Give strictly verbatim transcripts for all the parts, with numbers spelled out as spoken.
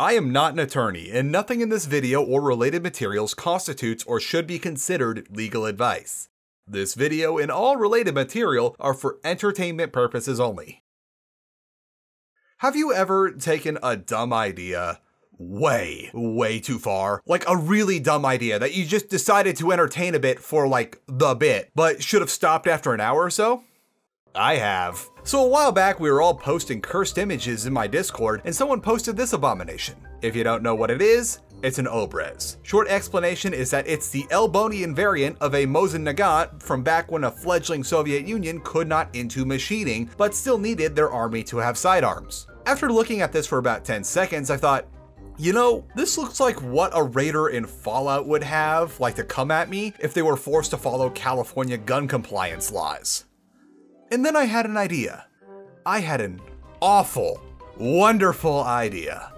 I am not an attorney, and nothing in this video or related materials constitutes or should be considered legal advice. This video and all related material are for entertainment purposes only. Have you ever taken a dumb idea way, way too far? Like a really dumb idea that you just decided to entertain a bit for like the bit, but should have stopped after an hour or so? I have. So a while back, we were all posting cursed images in my Discord, and someone posted this abomination. If you don't know what it is, it's an obrez. Short explanation is that it's the Elbonian variant of a Mosin Nagant from back when a fledgling Soviet Union could not into machining, but still needed their army to have sidearms. After looking at this for about ten seconds, I thought, you know, this looks like what a raider in Fallout would have, like the come at me, if they were forced to follow California gun compliance laws. And then I had an idea. I had an awful, wonderful idea.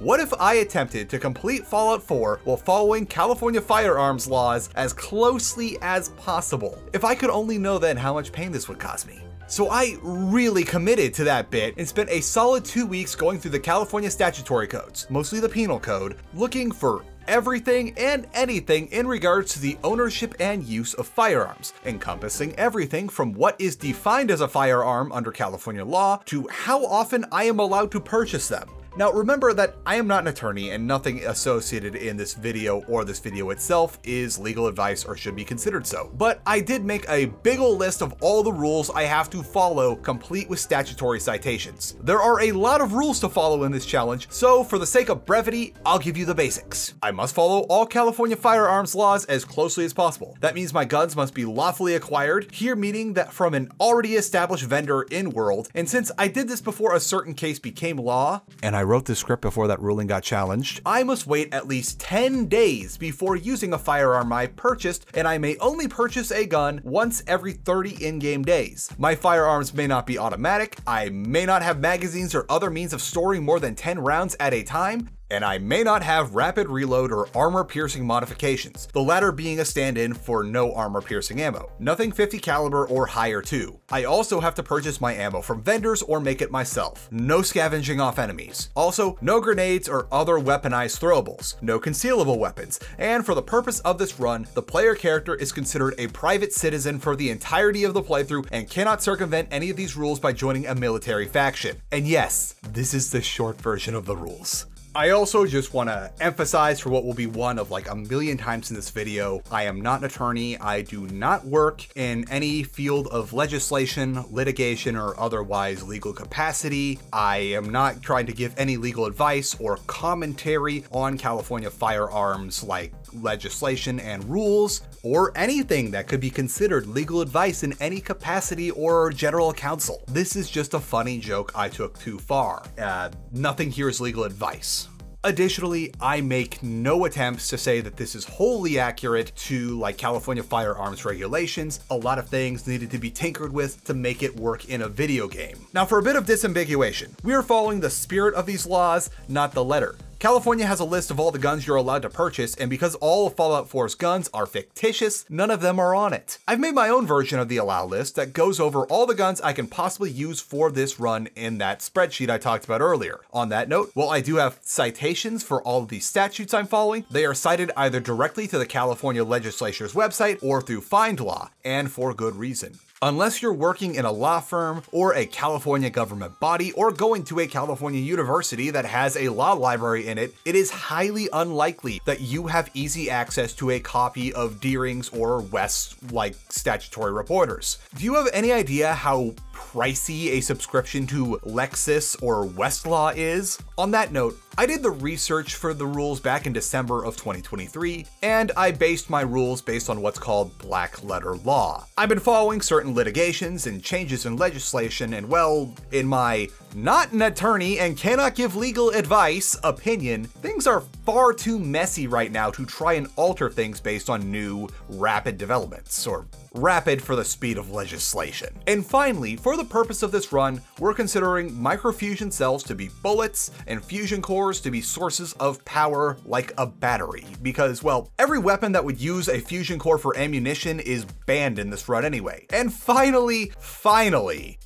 What if I attempted to complete Fallout four while following California firearms laws as closely as possible? If I could only know then how much pain this would cause me. So I really committed to that bit and spent a solid two weeks going through the California statutory codes, mostly the penal code, looking for everything and anything in regards to the ownership and use of firearms, encompassing everything from what is defined as a firearm under California law to how often I am allowed to purchase them. Now remember that I am not an attorney and nothing associated in this video or this video itself is legal advice or should be considered so, but I did make a big ol' list of all the rules I have to follow, complete with statutory citations. There are a lot of rules to follow in this challenge, so for the sake of brevity, I'll give you the basics. I must follow all California firearms laws as closely as possible. That means my guns must be lawfully acquired, here meaning that from an already established vendor in world, and since I did this before a certain case became law, and I wrote this script before that ruling got challenged, I must wait at least ten days before using a firearm I purchased, and I may only purchase a gun once every thirty in-game days. My firearms may not be automatic, I may not have magazines or other means of storing more than ten rounds at a time, and I may not have rapid reload or armor-piercing modifications, the latter being a stand-in for no armor-piercing ammo. Nothing fifty caliber or higher too. I also have to purchase my ammo from vendors or make it myself. No scavenging off enemies. Also, no grenades or other weaponized throwables. No concealable weapons. And for the purpose of this run, the player character is considered a private citizen for the entirety of the playthrough and cannot circumvent any of these rules by joining a military faction. And yes, this is the short version of the rules. I also just want to emphasize for what will be one of like a million times in this video, I am not an attorney, I do not work in any field of legislation, litigation, or otherwise legal capacity. I am not trying to give any legal advice or commentary on California firearms like legislation and rules, or anything that could be considered legal advice in any capacity or general counsel. This is just a funny joke I took too far. Uh, nothing here is legal advice. Additionally, I make no attempts to say that this is wholly accurate to like California firearms regulations. A lot of things needed to be tinkered with to make it work in a video game. Now for a bit of disambiguation, we are following the spirit of these laws, not the letter. California has a list of all the guns you're allowed to purchase, and because all of Fallout four's guns are fictitious, none of them are on it. I've made my own version of the allow list that goes over all the guns I can possibly use for this run in that spreadsheet I talked about earlier. On that note, while I do have citations for all of the statutes I'm following, they are cited either directly to the California legislature's website or through Find Law, and for good reason. Unless you're working in a law firm or a California government body or going to a California university that has a law library in it, it is highly unlikely that you have easy access to a copy of Deering's or West-like statutory reporters. Do you have any idea how pricey a subscription to Lexis or Westlaw is? On that note, I did the research for the rules back in December of twenty twenty-three, and I based my rules based on what's called black letter law. I've been following certain litigations and changes in legislation, and well, in my not an attorney and cannot give legal advice opinion, things are far too messy right now to try and alter things based on new rapid developments, or rapid for the speed of legislation. And finally, for the purpose of this run, we're considering microfusion cells to be bullets and fusion cores to be sources of power like a battery, because, well, every weapon that would use a fusion core for ammunition is banned in this run anyway. And finally, finally,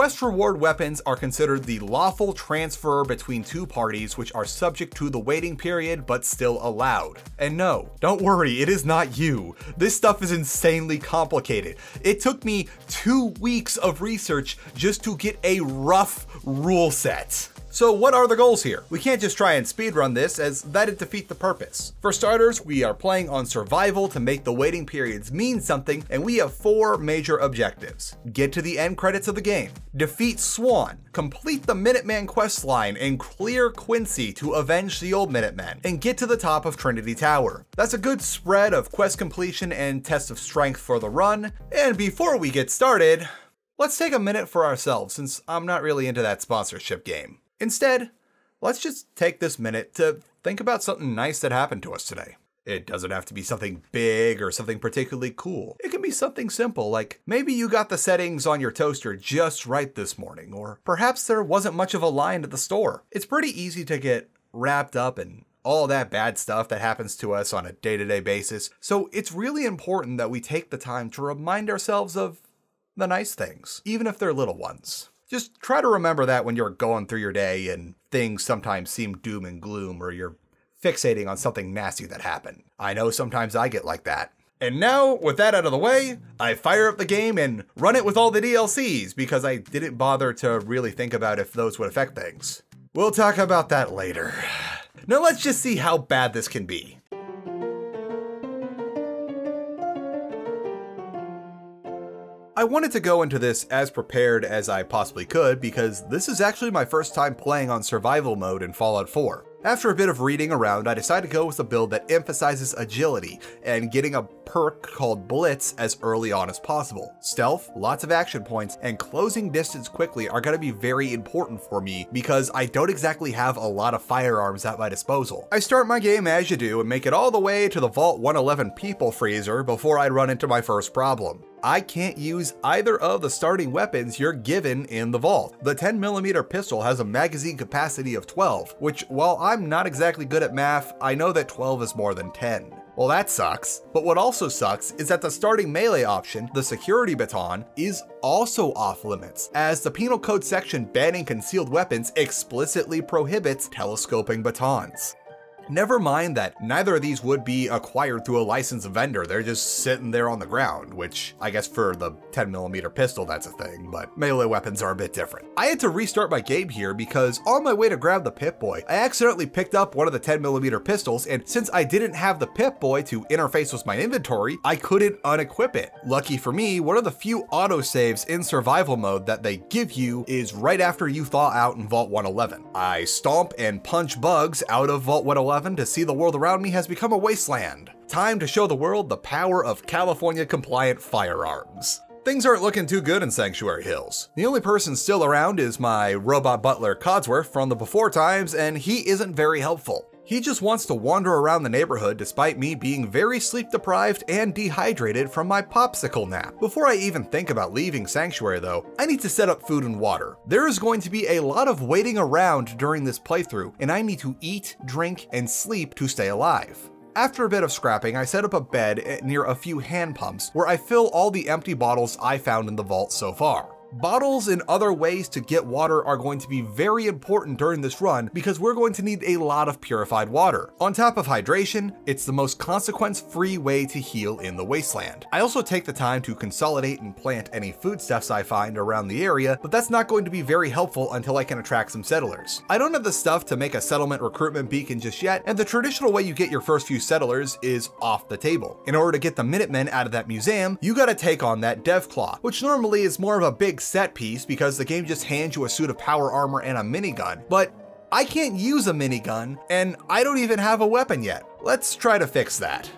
Quest reward weapons are considered the lawful transfer between two parties, which are subject to the waiting period but still allowed. And no, don't worry, it is not you. This stuff is insanely complicated. It took me two weeks of research just to get a rough rule set. So what are the goals here? We can't just try and speedrun this, as that'd defeat the purpose. For starters, we are playing on survival to make the waiting periods mean something, and we have four major objectives. Get to the end credits of the game, defeat Swan, complete the Minuteman questline, and clear Quincy to avenge the old Minutemen, and get to the top of Trinity Tower. That's a good spread of quest completion and test of strength for the run. And before we get started, let's take a minute for ourselves, since I'm not really into that sponsorship game. Instead, let's just take this minute to think about something nice that happened to us today. It doesn't have to be something big or something particularly cool. It can be something simple, like maybe you got the settings on your toaster just right this morning, or perhaps there wasn't much of a line at the store. It's pretty easy to get wrapped up in all that bad stuff that happens to us on a day-to-day basis, so it's really important that we take the time to remind ourselves of the nice things, even if they're little ones. Just try to remember that when you're going through your day and things sometimes seem doom and gloom, or you're fixating on something nasty that happened. I know sometimes I get like that. And now, with that out of the way, I fire up the game and run it with all the D L Cs, because I didn't bother to really think about if those would affect things. We'll talk about that later. Now let's just see how bad this can be. I wanted to go into this as prepared as I possibly could, because this is actually my first time playing on survival mode in Fallout four. After a bit of reading around, I decided to go with a build that emphasizes agility and getting a perk called Blitz as early on as possible. Stealth, lots of action points, and closing distance quickly are going to be very important for me, because I don't exactly have a lot of firearms at my disposal. I start my game as you do and make it all the way to the Vault one eleven people freezer before I run into my first problem. I can't use either of the starting weapons you're given in the vault. The ten millimeter pistol has a magazine capacity of twelve, which, while I'm not exactly good at math, I know that twelve is more than ten. Well, that sucks. But what also sucks is that the starting melee option, the security baton, is also off limits, as the penal code section banning concealed weapons explicitly prohibits telescoping batons. Never mind that neither of these would be acquired through a licensed vendor, they're just sitting there on the ground, which I guess for the ten millimeter pistol that's a thing, but melee weapons are a bit different. I had to restart my game here because on my way to grab the Pip-Boy, I accidentally picked up one of the ten millimeter pistols, and since I didn't have the Pip-Boy to interface with my inventory, I couldn't unequip it. Lucky for me, one of the few autosaves in survival mode that they give you is right after you thaw out in Vault one eleven. I stomp and punch bugs out of Vault one eleven to see the world around me has become a wasteland. Time to show the world the power of California-compliant firearms. Things aren't looking too good in Sanctuary Hills. The only person still around is my robot butler Codsworth from the before times, and he isn't very helpful. He just wants to wander around the neighborhood despite me being very sleep-deprived and dehydrated from my popsicle nap. Before I even think about leaving Sanctuary though, I need to set up food and water. There is going to be a lot of waiting around during this playthrough, and I need to eat, drink, and sleep to stay alive. After a bit of scrapping, I set up a bed near a few hand pumps where I fill all the empty bottles I found in the vault so far. Bottles and other ways to get water are going to be very important during this run, because we're going to need a lot of purified water. On top of hydration, it's the most consequence-free way to heal in the wasteland. I also take the time to consolidate and plant any foodstuffs I find around the area, but that's not going to be very helpful until I can attract some settlers. I don't have the stuff to make a settlement recruitment beacon just yet, and the traditional way you get your first few settlers is off the table. In order to get the Minutemen out of that museum, you gotta take on that Deathclaw, which normally is more of a big set piece because the game just hands you a suit of power armor and a minigun, but I can't use a minigun, and I don't even have a weapon yet. Let's try to fix that.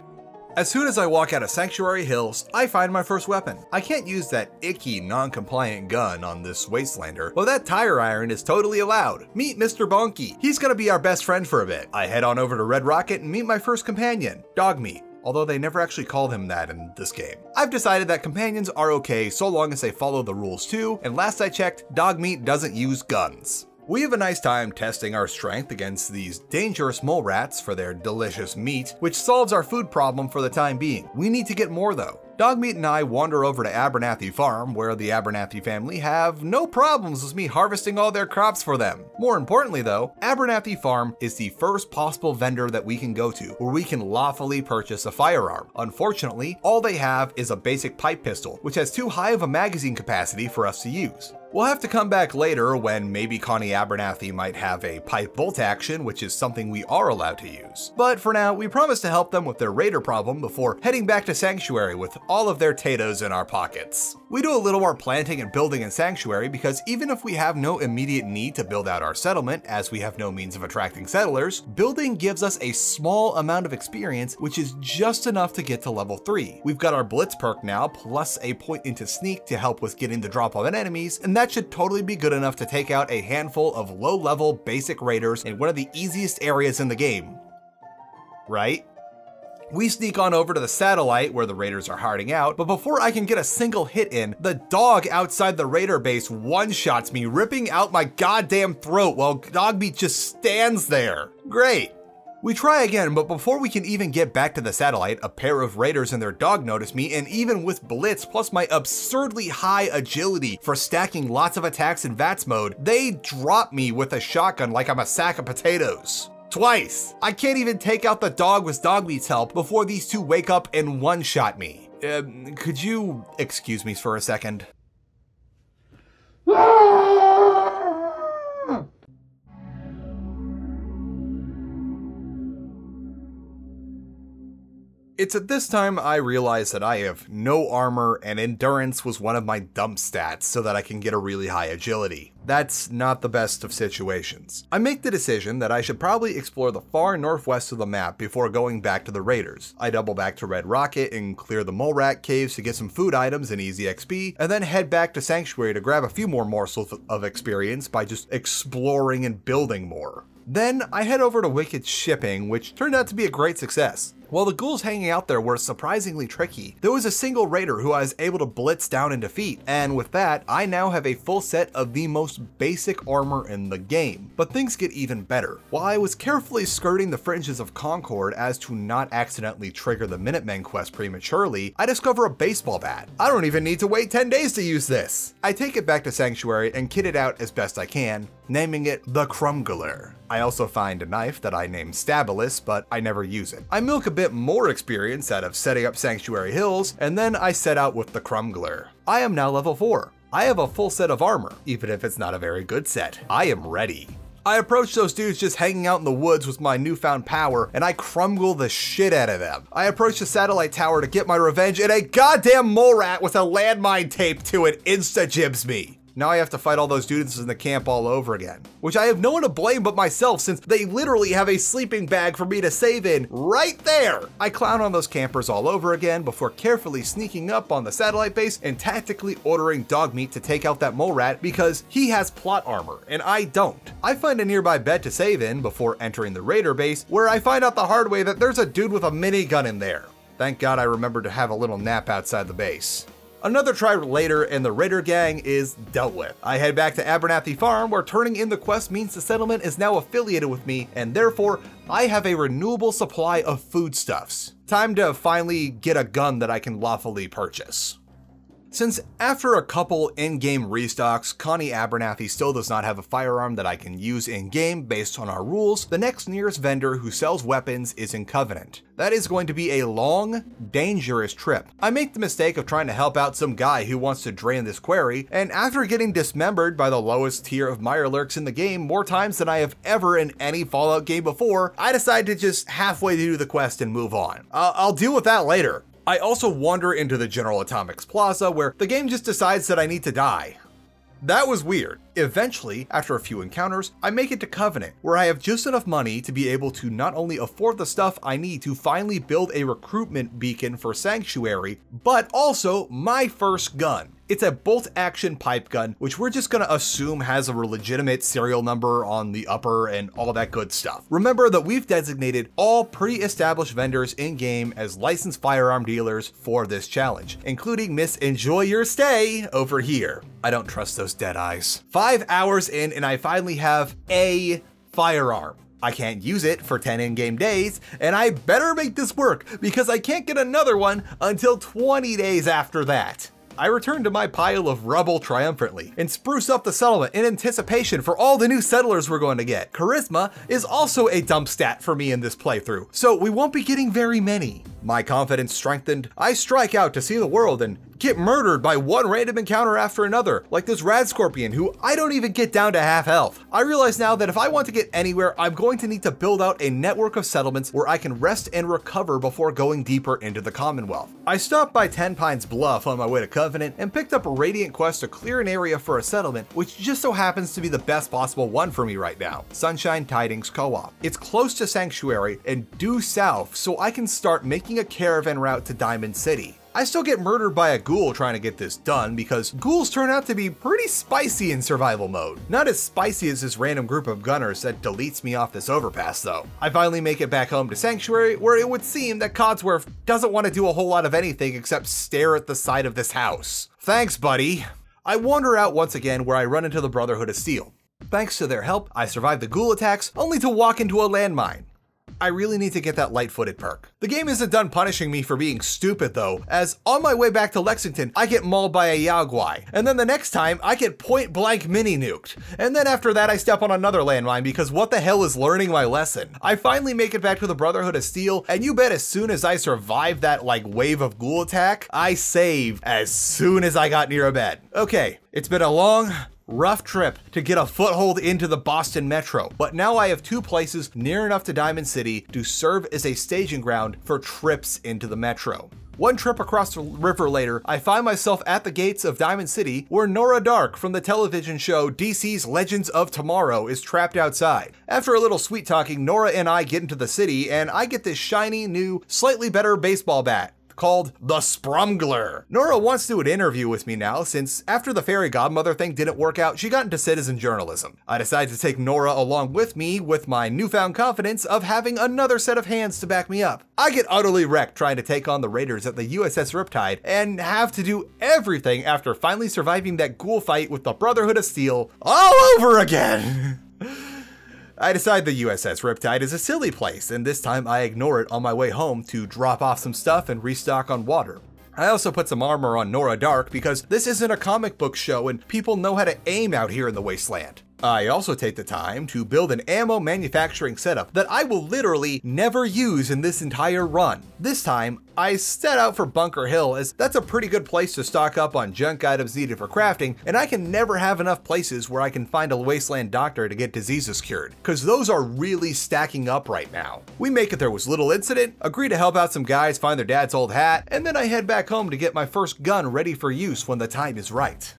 As soon as I walk out of Sanctuary Hills, I find my first weapon. I can't use that icky, non-compliant gun on this wastelander, but that tire iron is totally allowed. Meet Mister Bonky. He's gonna be our best friend for a bit. I head on over to Red Rocket and meet my first companion, Dogmeat, although they never actually call him that in this game. I've decided that companions are okay so long as they follow the rules too, and last I checked, Dogmeat doesn't use guns. We have a nice time testing our strength against these dangerous mole rats for their delicious meat, which solves our food problem for the time being. We need to get more though. Dogmeat and I wander over to Abernathy Farm, where the Abernathy family have no problems with me harvesting all their crops for them. More importantly though, Abernathy Farm is the first possible vendor that we can go to where we can lawfully purchase a firearm. Unfortunately, all they have is a basic pipe pistol, which has too high of a magazine capacity for us to use. We'll have to come back later when maybe Connie Abernathy might have a pipe bolt action, which is something we are allowed to use. But for now, we promise to help them with their raider problem before heading back to Sanctuary with all of their potatoes in our pockets. We do a little more planting and building in Sanctuary because even if we have no immediate need to build out our settlement, as we have no means of attracting settlers, building gives us a small amount of experience, which is just enough to get to level three. We've got our Blitz perk now, plus a point into Sneak to help with getting the drop on enemies, and that That should totally be good enough to take out a handful of low-level basic raiders in one of the easiest areas in the game, right? We sneak on over to the satellite where the raiders are hiding out, but before I can get a single hit in, the dog outside the raider base one-shots me, ripping out my goddamn throat while Dogmeat just stands there. Great. We try again, but before we can even get back to the satellite, a pair of raiders and their dog notice me, and even with Blitz plus my absurdly high agility for stacking lots of attacks in V A T S mode, they drop me with a shotgun like I'm a sack of potatoes. Twice! I can't even take out the dog with Dogmeat's help before these two wake up and one-shot me. Um, could you excuse me for a second? It's at this time I realize that I have no armor and endurance was one of my dump stats so that I can get a really high agility. That's not the best of situations. I make the decision that I should probably explore the far northwest of the map before going back to the raiders. I double back to Red Rocket and clear the mole rat caves to get some food items and easy X P, and then head back to Sanctuary to grab a few more morsels of experience by just exploring and building more. Then I head over to Wicked's Shipping, which turned out to be a great success. While the ghouls hanging out there were surprisingly tricky, there was a single raider who I was able to blitz down and defeat, and with that, I now have a full set of the most basic armor in the game. But things get even better. While I was carefully skirting the fringes of Concord as to not accidentally trigger the Minutemen quest prematurely, I discover a baseball bat. I don't even need to wait ten days to use this! I take it back to Sanctuary and kit it out as best I can, naming it the Crumguler. I also find a knife that I name Stabilis, but I never use it. I milk a bit more experience out of setting up Sanctuary Hills, and then I set out with the Crumguler. I am now level four. I have a full set of armor, even if it's not a very good set. I am ready. I approach those dudes just hanging out in the woods with my newfound power, and I crumgle the shit out of them. I approach the satellite tower to get my revenge, and a goddamn mole rat with a landmine taped to it insta-jibs me. Now I have to fight all those dudes in the camp all over again, which I have no one to blame but myself since they literally have a sleeping bag for me to save in right there. I clown on those campers all over again before carefully sneaking up on the satellite base and tactically ordering Dogmeat to take out that mole rat because he has plot armor and I don't. I find a nearby bed to save in before entering the raider base where I find out the hard way that there's a dude with a minigun in there. Thank God I remembered to have a little nap outside the base. Another try later and the raider gang is dealt with. I head back to Abernathy Farm where turning in the quest means the settlement is now affiliated with me and therefore I have a renewable supply of foodstuffs. Time to finally get a gun that I can lawfully purchase. Since after a couple in-game restocks, Connie Abernathy still does not have a firearm that I can use in-game based on our rules, the next nearest vendor who sells weapons is in Covenant. That is going to be a long, dangerous trip. I make the mistake of trying to help out some guy who wants to drain this quarry, and after getting dismembered by the lowest tier of Mirelurks in the game more times than I have ever in any Fallout game before, I decide to just halfway do the quest and move on. I'll, I'll deal with that later. I also wander into the General Atomics Plaza where the game just decides that I need to die. That was weird. Eventually, after a few encounters, I make it to Covenant, where I have just enough money to be able to not only afford the stuff I need to finally build a recruitment beacon for Sanctuary, but also my first gun. It's a bolt-action pipe gun, which we're just gonna assume has a legitimate serial number on the upper and all that good stuff. Remember that we've designated all pre-established vendors in-game as licensed firearm dealers for this challenge, including Miss Enjoy Your Stay over here. I don't trust those dead eyes. Five hours in and I finally have a firearm. I can't use it for ten in-game days, and I better make this work because I can't get another one until twenty days after that. I return to my pile of rubble triumphantly and spruce up the settlement in anticipation for all the new settlers we're going to get. Charisma is also a dump stat for me in this playthrough, so we won't be getting very many. My confidence strengthened, I strike out to see the world and get murdered by one random encounter after another, like this rad scorpion who I don't even get down to half health. I realize now that if I want to get anywhere, I'm going to need to build out a network of settlements where I can rest and recover before going deeper into the Commonwealth. I stopped by Ten Pines Bluff on my way to Covenant and picked up a Radiant quest to clear an area for a settlement, which just so happens to be the best possible one for me right now, Sunshine Tidings Co-op. It's close to Sanctuary and due south, so I can start making a caravan route to Diamond City. I still get murdered by a ghoul trying to get this done because ghouls turn out to be pretty spicy in survival mode. Not as spicy as this random group of gunners that deletes me off this overpass though. I finally make it back home to Sanctuary, where it would seem that Codsworth doesn't want to do a whole lot of anything except stare at the side of this house. Thanks, buddy. I wander out once again where I run into the Brotherhood of Steel. Thanks to their help, I survive the ghoul attacks only to walk into a landmine. I really need to get that light-footed perk. The game isn't done punishing me for being stupid though, as on my way back to Lexington, I get mauled by a Yaogwai, and then the next time I get point blank mini nuked. And then after that I step on another landmine because what the hell is learning my lesson? I finally make it back to the Brotherhood of Steel, and you bet as soon as I survive that like wave of ghoul attack, I save as soon as I got near a bed. Okay, it's been a long, rough trip to get a foothold into the Boston Metro, but now I have two places near enough to Diamond City to serve as a staging ground for trips into the Metro. One trip across the river later, I find myself at the gates of Diamond City where Nora Dark from the television show D C's Legends of Tomorrow is trapped outside. After a little sweet talking, Nora and I get into the city and I get this shiny new, slightly better baseball bat called the Sprumgler. Nora wants to do an interview with me now, since after the fairy godmother thing didn't work out, she got into citizen journalism. I decided to take Nora along with me with my newfound confidence of having another set of hands to back me up. I get utterly wrecked trying to take on the raiders at the U S S Riptide and have to do everything after finally surviving that ghoul fight with the Brotherhood of Steel all over again. I decide the U S S Riptide is a silly place, and this time I ignore it on my way home to drop off some stuff and restock on water. I also put some armor on Nora Dark because this isn't a comic book show and people know how to aim out here in the wasteland. I also take the time to build an ammo manufacturing setup that I will literally never use in this entire run. This time, I set out for Bunker Hill as that's a pretty good place to stock up on junk items needed for crafting, and I can never have enough places where I can find a wasteland doctor to get diseases cured, because those are really stacking up right now. We make it there was little incident, agree to help out some guys find their dad's old hat, and then I head back home to get my first gun ready for use when the time is right.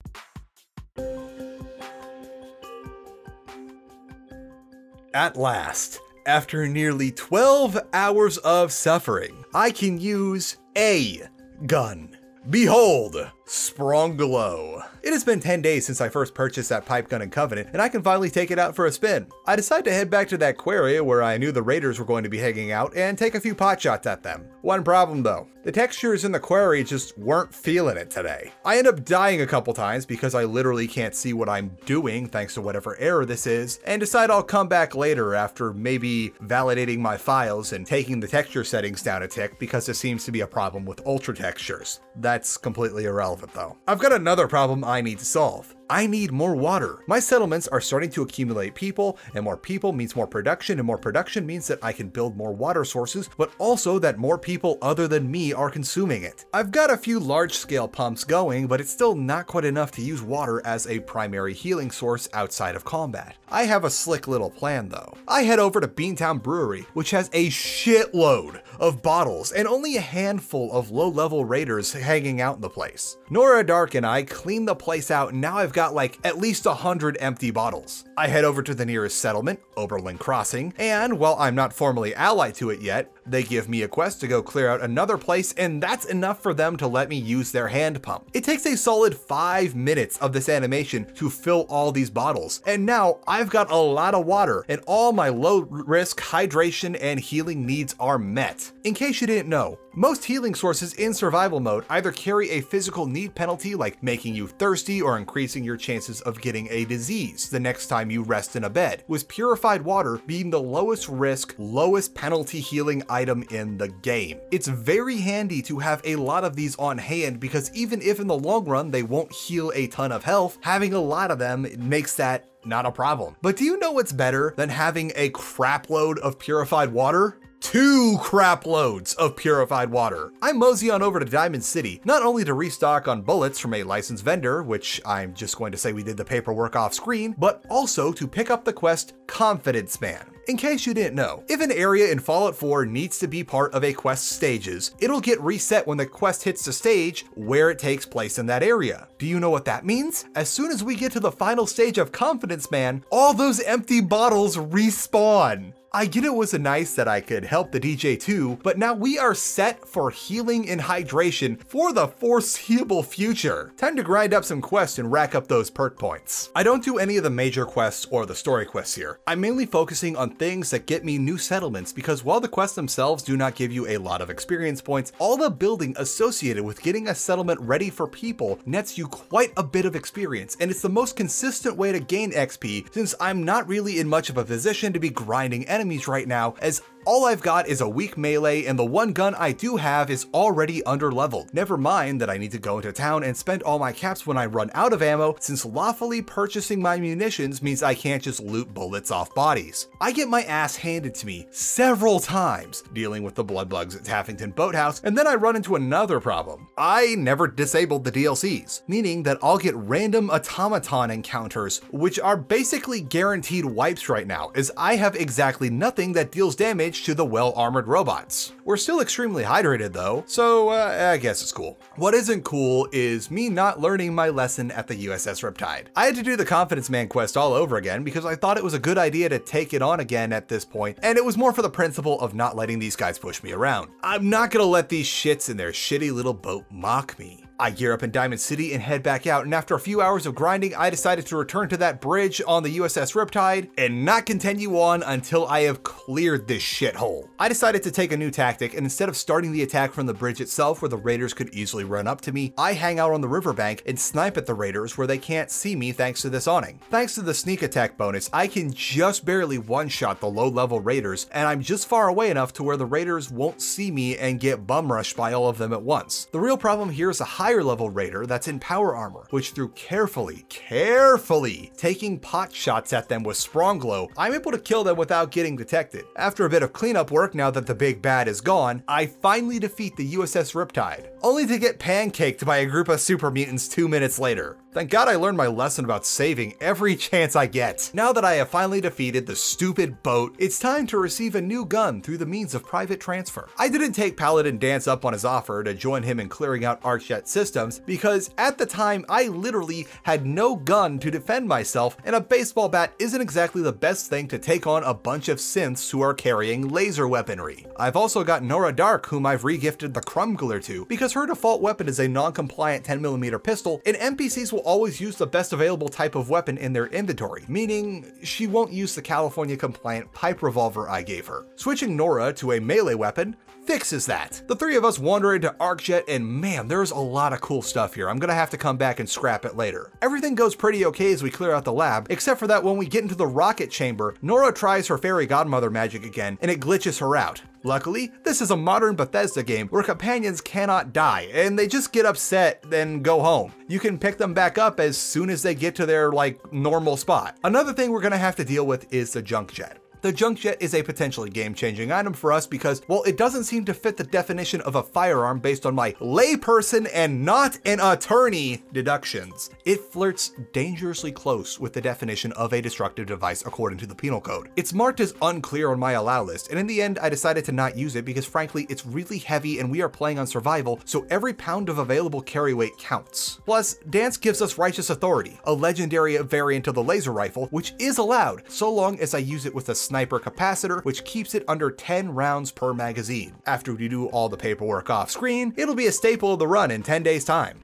At last, after nearly twelve hours of suffering, I can use a gun. Behold, Spronglow. It has been ten days since I first purchased that pipe gun in Covenant, and I can finally take it out for a spin. I decide to head back to that quarry where I knew the raiders were going to be hanging out and take a few pot shots at them. One problem though, the textures in the quarry just weren't feeling it today. I end up dying a couple times because I literally can't see what I'm doing thanks to whatever error this is, and decide I'll come back later after maybe validating my files and taking the texture settings down a tick because there seems to be a problem with ultra textures. That's completely irrelevant though. I've got another problem I need to solve. I need more water. My settlements are starting to accumulate people, and more people means more production, and more production means that I can build more water sources, but also that more people other than me are consuming it. I've got a few large-scale pumps going, but it's still not quite enough to use water as a primary healing source outside of combat. I have a slick little plan though. I head over to Beantown Brewery, which has a shitload of bottles and only a handful of low-level raiders hanging out in the place. Nora Dark and I clean the place out, and now I've got Got like at least one hundred empty bottles. I head over to the nearest settlement, Oberlin Crossing, and while I'm not formally allied to it yet, They give me a quest to go clear out another place, and that's enough for them to let me use their hand pump. It takes a solid five minutes of this animation to fill all these bottles, and now I've got a lot of water, and all my low-risk hydration and healing needs are met. In case you didn't know, most healing sources in survival mode either carry a physical need penalty like making you thirsty or increasing your chances of getting a disease the next time you rest in a bed, with purified water being the lowest risk, lowest penalty healing item in the game. It's very handy to have a lot of these on hand because even if in the long run they won't heal a ton of health, having a lot of them makes that not a problem. But do you know what's better than having a crapload of purified water? Two crap loads of purified water. I mosey on over to Diamond City, not only to restock on bullets from a licensed vendor, which I'm just going to say we did the paperwork off screen, but also to pick up the quest Confidence Man. In case you didn't know, if an area in Fallout four needs to be part of a quest's stages, it'll get reset when the quest hits the stage where it takes place in that area. Do you know what that means? As soon as we get to the final stage of Confidence Man, all those empty bottles respawn. I get it was a nice that I could help the D J too, but now we are set for healing and hydration for the foreseeable future. Time to grind up some quests and rack up those perk points. I don't do any of the major quests or the story quests here. I'm mainly focusing on things that get me new settlements because while the quests themselves do not give you a lot of experience points, all the building associated with getting a settlement ready for people nets you quite a bit of experience, and it's the most consistent way to gain X P since I'm not really in much of a position to be grinding enemies enemies right now, as all I've got is a weak melee and the one gun I do have is already underleveled. Never mind that I need to go into town and spend all my caps when I run out of ammo, since lawfully purchasing my munitions means I can't just loot bullets off bodies. I get my ass handed to me several times dealing with the blood bugs at Taffington Boathouse, and then I run into another problem. I never disabled the D L Cs, meaning that I'll get random automaton encounters, which are basically guaranteed wipes right now, as I have exactly nothing that deals damage to the well-armored robots. We're still extremely hydrated though, so uh, I guess it's cool. What isn't cool is me not learning my lesson at the U S S Riptide. I had to do the Confidence Man quest all over again because I thought it was a good idea to take it on again at this point, and it was more for the principle of not letting these guys push me around. I'm not gonna let these shits in their shitty little boat mock me. I gear up in Diamond City and head back out, and after a few hours of grinding, I decided to return to that bridge on the U S S Riptide and not continue on until I have cleared this shithole. I decided to take a new tactic, and instead of starting the attack from the bridge itself where the raiders could easily run up to me, I hang out on the riverbank and snipe at the raiders where they can't see me thanks to this awning. Thanks to the sneak attack bonus, I can just barely one-shot the low-level raiders, and I'm just far away enough to where the raiders won't see me and get bum-rushed by all of them at once. The real problem here is a high higher level raider that's in power armor, which through carefully, carefully taking pot shots at them with Sprong Glow, I'm able to kill them without getting detected. After a bit of cleanup work now that the big bad is gone, I finally defeat the U S S Riptide, only to get pancaked by a group of super mutants two minutes later. Thank God I learned my lesson about saving every chance I get. Now that I have finally defeated the stupid boat, it's time to receive a new gun through the means of private transfer. I didn't take Paladin Dance up on his offer to join him in clearing out ArcJet systems because at the time I literally had no gun to defend myself, and a baseball bat isn't exactly the best thing to take on a bunch of synths who are carrying laser weaponry. I've also got Nora Dark, whom I've regifted the Crumbgler to because her default weapon is a non-compliant ten millimeter pistol, and N P Cs will always use the best available type of weapon in their inventory, meaning she won't use the California compliant pipe revolver I gave her. Switching Nora to a melee weapon fixes that. The three of us wander into ArcJet, and man, there's a lot of cool stuff here. I'm gonna have to come back and scrap it later. Everything goes pretty okay as we clear out the lab, except for that when we get into the rocket chamber, Nora tries her fairy godmother magic again and it glitches her out. Luckily, this is a modern Bethesda game where companions cannot die, and they just get upset then go home. You can pick them back up as soon as they get to their like normal spot. Another thing we're gonna have to deal with is the junk jet. The junk jet is a potentially game-changing item for us because, well, it doesn't seem to fit the definition of a firearm based on my layperson and not an attorney deductions. It flirts dangerously close with the definition of a destructive device according to the penal code. It's marked as unclear on my allow list, and in the end I decided to not use it because frankly it's really heavy and we are playing on survival, so every pound of available carry weight counts. Plus, Dance gives us Righteous Authority, a legendary variant of the laser rifle, which is allowed so long as I use it with a sniper sniper capacitor, which keeps it under ten rounds per magazine. After we do all the paperwork off screen, it'll be a staple of the run in ten days time.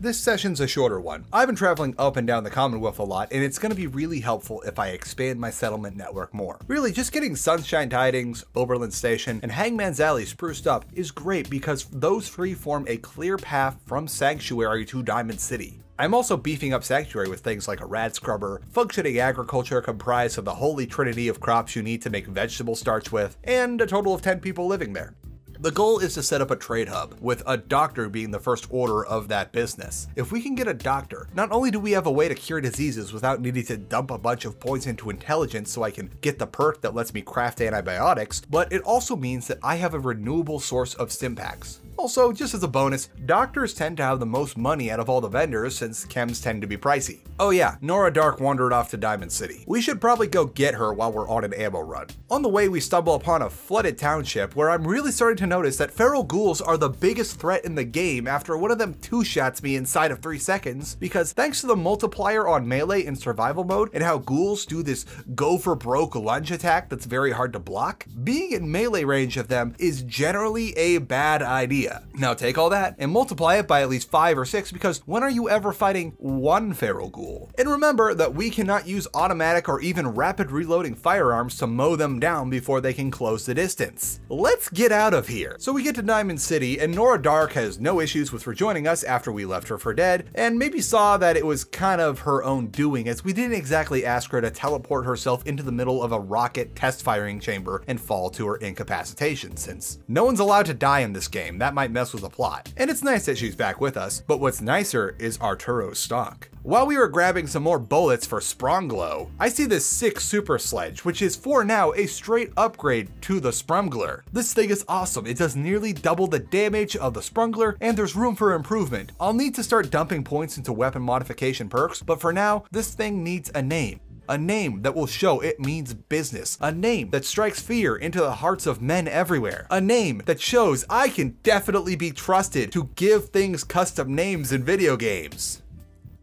This session's a shorter one. I've been traveling up and down the Commonwealth a lot, and it's going to be really helpful if I expand my settlement network more. Really, just getting Sunshine Tidings, Oberlin Station, and Hangman's Alley spruced up is great because those three form a clear path from Sanctuary to Diamond City. I'm also beefing up Sanctuary with things like a rad scrubber, functioning agriculture comprised of the holy trinity of crops you need to make vegetable starch with, and a total of ten people living there. The goal is to set up a trade hub, with a doctor being the first order of that business. If we can get a doctor, not only do we have a way to cure diseases without needing to dump a bunch of points into intelligence so I can get the perk that lets me craft antibiotics, but it also means that I have a renewable source of stimpaks. Also, just as a bonus, doctors tend to have the most money out of all the vendors since chems tend to be pricey. Oh yeah, Nora Dark wandered off to Diamond City. We should probably go get her while we're on an ammo run. On the way, we stumble upon a flooded township where I'm really starting to notice that feral ghouls are the biggest threat in the game after one of them two-shots me inside of three seconds because thanks to the multiplier on melee in survival mode and how ghouls do this go for broke lunge attack that's very hard to block, being in melee range of them is generally a bad idea. Now take all that and multiply it by at least five or six because when are you ever fighting one feral ghoul? And remember that we cannot use automatic or even rapid reloading firearms to mow them down before they can close the distance. Let's get out of here. So we get to Diamond City and Nora Dark has no issues with rejoining us after we left her for dead and maybe saw that it was kind of her own doing as we didn't exactly ask her to teleport herself into the middle of a rocket test firing chamber and fall to her incapacitation since no one's allowed to die in this game. That might mess with the plot. And it's nice that she's back with us, but what's nicer is Arturo's stock. While we were grabbing some more bullets for Sprunglow, I see this sick super sledge, which is for now a straight upgrade to the Sprungler. This thing is awesome. It does nearly double the damage of the Sprungler, and there's room for improvement. I'll need to start dumping points into weapon modification perks, but for now, this thing needs a name. A name that will show it means business. A name that strikes fear into the hearts of men everywhere. A name that shows I can definitely be trusted to give things custom names in video games.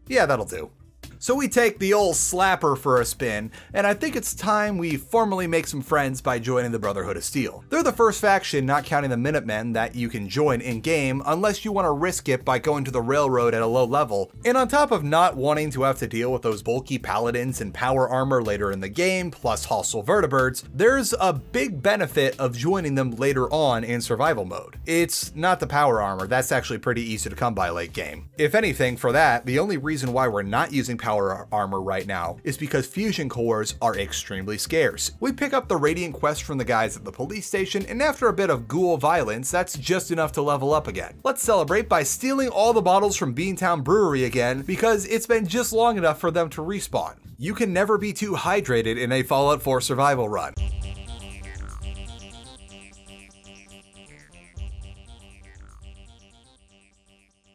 Yeah, that'll do. So we take the old slapper for a spin, and I think it's time we formally make some friends by joining the Brotherhood of Steel. They're the first faction, not counting the Minutemen, that you can join in-game unless you want to risk it by going to the railroad at a low level, and on top of not wanting to have to deal with those bulky paladins and power armor later in the game, plus hostile vertebrates, there's a big benefit of joining them later on in survival mode. It's not the power armor, that's actually pretty easy to come by late game. If anything, for that, the only reason why we're not using power power armor right now is because fusion cores are extremely scarce. We pick up the Radiant Quest from the guys at the police station, and after a bit of ghoul violence, that's just enough to level up again. Let's celebrate by stealing all the bottles from Beantown Brewery again, because it's been just long enough for them to respawn. You can never be too hydrated in a Fallout four survival run.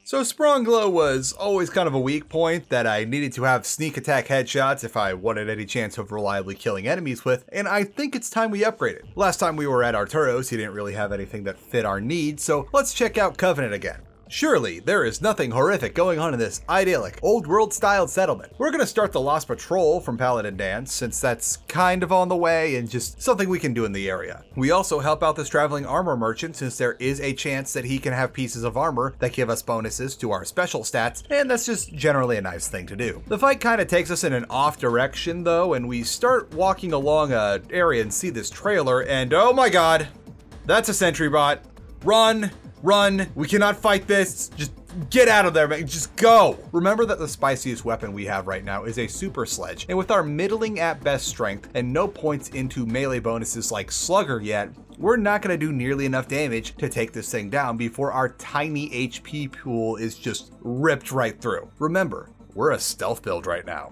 So Sprunglow was always kind of a weak point that I needed to have sneak attack headshots if I wanted any chance of reliably killing enemies with, and I think it's time we upgraded. Last time we were at Arturo's, he didn't really have anything that fit our needs, so let's check out Covenant again. Surely, there is nothing horrific going on in this idyllic, old world-styled settlement. We're gonna start the Lost Patrol from Paladin Dance, since that's kind of on the way and just something we can do in the area. We also help out this traveling armor merchant, since there is a chance that he can have pieces of armor that give us bonuses to our special stats, and that's just generally a nice thing to do. The fight kinda takes us in an off direction, though, and we start walking along an area and see this trailer, and oh my god, that's a sentry bot. Run! Run, we cannot fight this. Just get out of there, man, just go. Remember that the spiciest weapon we have right now is a super sledge, and with our middling at best strength and no points into melee bonuses like slugger yet, we're not gonna do nearly enough damage to take this thing down before our tiny H P pool is just ripped right through. Remember, we're a stealth build right now.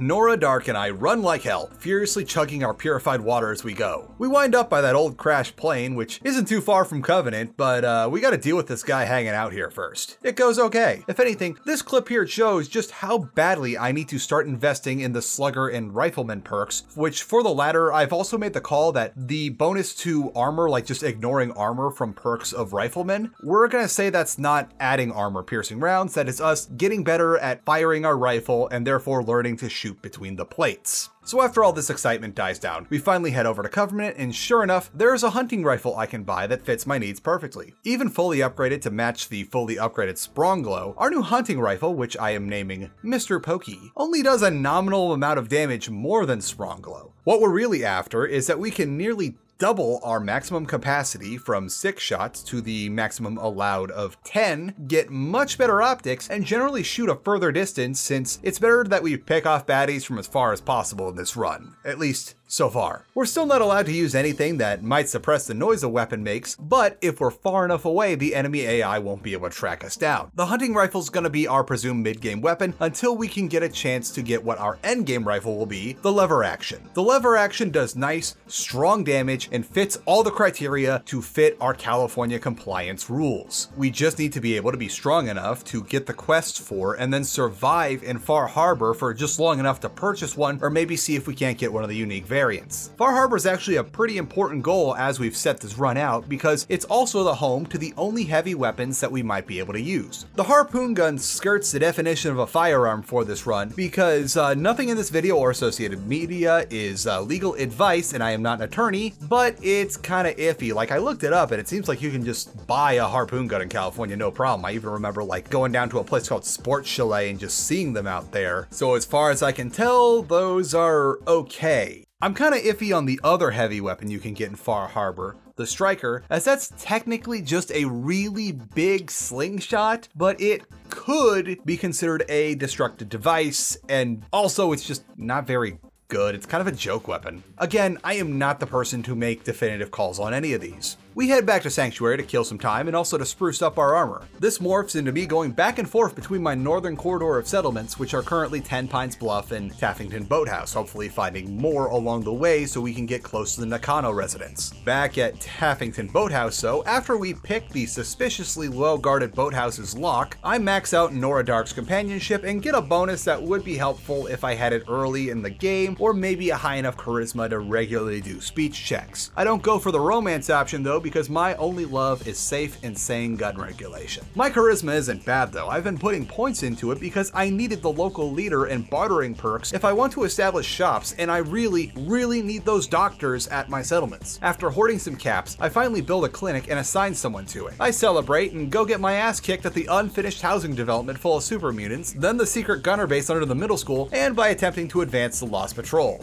Nora Dark and I run like hell, furiously chugging our purified water as we go. We wind up by that old crashed plane, which isn't too far from Covenant, but uh, we gotta deal with this guy hanging out here first. It goes okay. If anything, this clip here shows just how badly I need to start investing in the Slugger and Rifleman perks, which for the latter, I've also made the call that the bonus to armor, like just ignoring armor from perks of Riflemen, we're gonna say that's not adding armor-piercing rounds, that is us getting better at firing our rifle and therefore learning to shoot between the plates. So after all this excitement dies down, we finally head over to Covenant, and sure enough, there's a hunting rifle I can buy that fits my needs perfectly. Even fully upgraded to match the fully upgraded Spronglow, our new hunting rifle, which I am naming Mister Pokey, only does a nominal amount of damage more than Spronglow. What we're really after is that we can nearly double our maximum capacity from six shots to the maximum allowed of ten, get much better optics, and generally shoot a further distance since it's better that we pick off baddies from as far as possible in this run, at least so far. We're still not allowed to use anything that might suppress the noise a weapon makes, but if we're far enough away, the enemy A I won't be able to track us down. The hunting rifle's gonna be our presumed mid-game weapon until we can get a chance to get what our end-game rifle will be, the lever action. The lever action does nice, strong damage and fits all the criteria to fit our California compliance rules. We just need to be able to be strong enough to get the quest for and then survive in Far Harbor for just long enough to purchase one, or maybe see if we can't get one of the unique variants. Variants. Far Harbor is actually a pretty important goal as we've set this run out because it's also the home to the only heavy weapons that we might be able to use. The harpoon gun skirts the definition of a firearm for this run because uh, nothing in this video or associated media is uh, legal advice, and I am not an attorney, but it's kind of iffy. Like, I looked it up and it seems like you can just buy a harpoon gun in California, no problem. I even remember like going down to a place called Sports Chalet and just seeing them out there. So as far as I can tell, those are okay. I'm kind of iffy on the other heavy weapon you can get in Far Harbor, the Striker, as that's technically just a really big slingshot, but it could be considered a destructive device, and also it's just not very good. It's kind of a joke weapon. Again, I am not the person to make definitive calls on any of these. We head back to Sanctuary to kill some time and also to spruce up our armor. This morphs into me going back and forth between my northern corridor of settlements, which are currently Ten Pines Bluff and Taffington Boathouse, hopefully finding more along the way so we can get close to the Nakano residence. Back at Taffington Boathouse, so after we pick the suspiciously well-guarded boathouse's lock, I max out Nora Dark's companionship and get a bonus that would be helpful if I had it early in the game, or maybe a high enough charisma to regularly do speech checks. I don't go for the romance option though, because my only love is safe and sane gun regulation. My charisma isn't bad though. I've been putting points into it because I needed the local leader and bartering perks if I want to establish shops, and I really, really need those doctors at my settlements. After hoarding some caps, I finally build a clinic and assign someone to it. I celebrate and go get my ass kicked at the unfinished housing development full of super mutants, then the secret gunner base under the middle school, and by attempting to advance the Lost Patrol.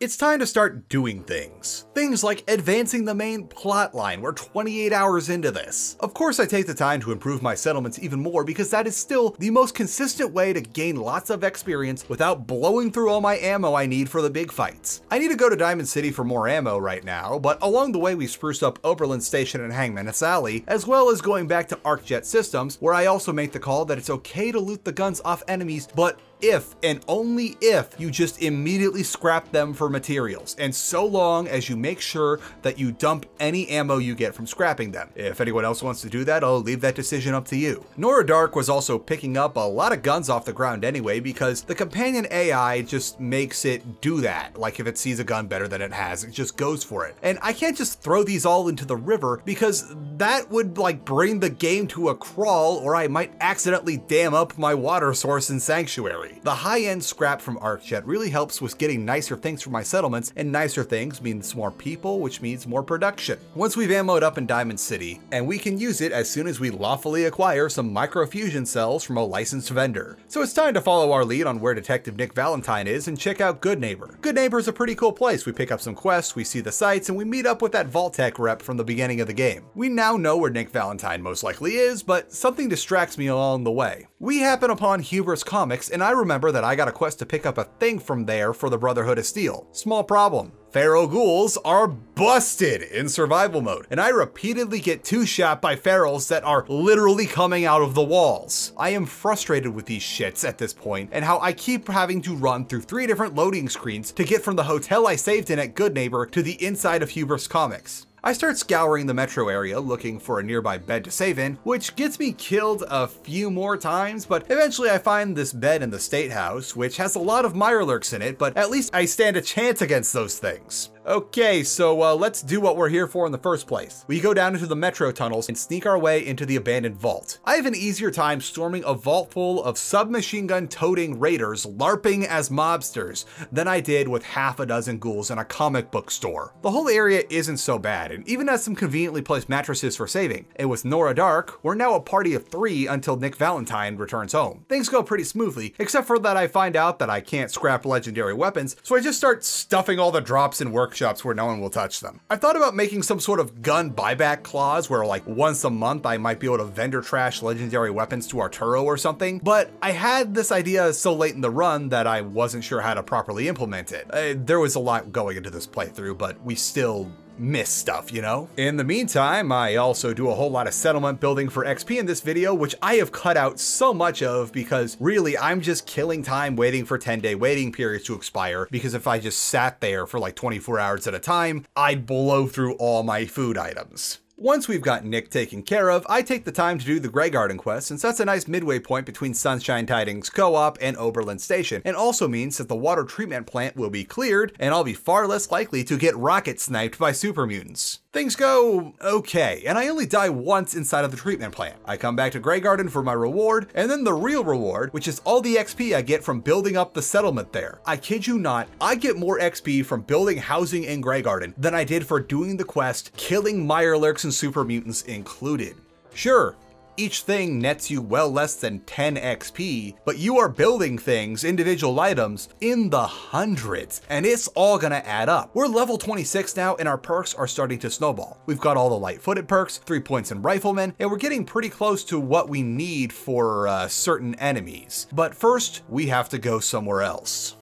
It's time to start doing things. Things like advancing the main plot line. We're twenty-eight hours into this. Of course, I take the time to improve my settlements even more because that is still the most consistent way to gain lots of experience without blowing through all my ammo I need for the big fights. I need to go to Diamond City for more ammo right now, but along the way we spruced up Oberlin Station and Hangman's Alley, as well as going back to ArcJet Systems, where I also make the call that it's okay to loot the guns off enemies, but if and only if you just immediately scrap them for materials, and so long as you make sure that you dump any ammo you get from scrapping them. If anyone else wants to do that, I'll leave that decision up to you. Nora Dark was also picking up a lot of guns off the ground anyway because the companion A I just makes it do that. Like if it sees a gun better than it has, it just goes for it. And I can't just throw these all into the river because that would like bring the game to a crawl, or I might accidentally dam up my water source in Sanctuary. The high-end scrap from ArcJet really helps with getting nicer things for my settlements, and nicer things means more people, which means more production. Once we've ammoed up in Diamond City, and we can use it as soon as we lawfully acquire some microfusion cells from a licensed vendor. So it's time to follow our lead on where Detective Nick Valentine is and check out Good Neighbor. Good Neighbor is a pretty cool place. We pick up some quests, we see the sights, and we meet up with that Vault Tech rep from the beginning of the game. We now know where Nick Valentine most likely is, but something distracts me along the way. We happen upon Hubris Comics, and I remember that I got a quest to pick up a thing from there for the Brotherhood of Steel. Small problem. Feral ghouls are busted in survival mode, and I repeatedly get two-shot by ferals that are literally coming out of the walls. I am frustrated with these shits at this point, and how I keep having to run through three different loading screens to get from the hotel I saved in at Good Neighbor to the inside of Hubris Comics. I start scouring the metro area looking for a nearby bed to save in, which gets me killed a few more times, but eventually I find this bed in the state house, which has a lot of mirelurks in it, but at least I stand a chance against those things. Okay, so uh, let's do what we're here for in the first place. We go down into the metro tunnels and sneak our way into the abandoned vault. I have an easier time storming a vault full of submachine gun toting raiders LARPing as mobsters than I did with half a dozen ghouls in a comic book store. The whole area isn't so bad, and even has some conveniently placed mattresses for saving. And with Nora Dark, we're now a party of three until Nick Valentine returns home. Things go pretty smoothly, except for that I find out that I can't scrap legendary weapons, so I just start stuffing all the drops in workshops shops where no one will touch them. I thought about making some sort of gun buyback clause where like once a month I might be able to vendor trash legendary weapons to Arturo or something, but I had this idea so late in the run that I wasn't sure how to properly implement it. Uh, there was a lot going into this playthrough, but we still miss stuff, you know? In the meantime, I also do a whole lot of settlement building for X P in this video, which I have cut out so much of because really I'm just killing time waiting for ten day waiting periods to expire, because if I just sat there for like twenty-four hours at a time, I'd blow through all my food items. Once we've got Nick taken care of, I take the time to do the Grey Garden quest, since that's a nice midway point between Sunshine Tidings Co-op and Oberlin Station, and also means that the water treatment plant will be cleared, and I'll be far less likely to get rocket sniped by super mutants. Things go okay, and I only die once inside of the treatment plant. I come back to Grey Garden for my reward, and then the real reward, which is all the X P I get from building up the settlement there. I kid you not, I get more X P from building housing in Grey Garden than I did for doing the quest, killing mirelurks and super mutants included. Sure, each thing nets you well less than ten X P, but you are building things, individual items, in the hundreds, and it's all gonna add up. We're level twenty-six now, and our perks are starting to snowball. We've got all the light-footed perks, three points in riflemen, and we're getting pretty close to what we need for uh, certain enemies. But first, we have to go somewhere else.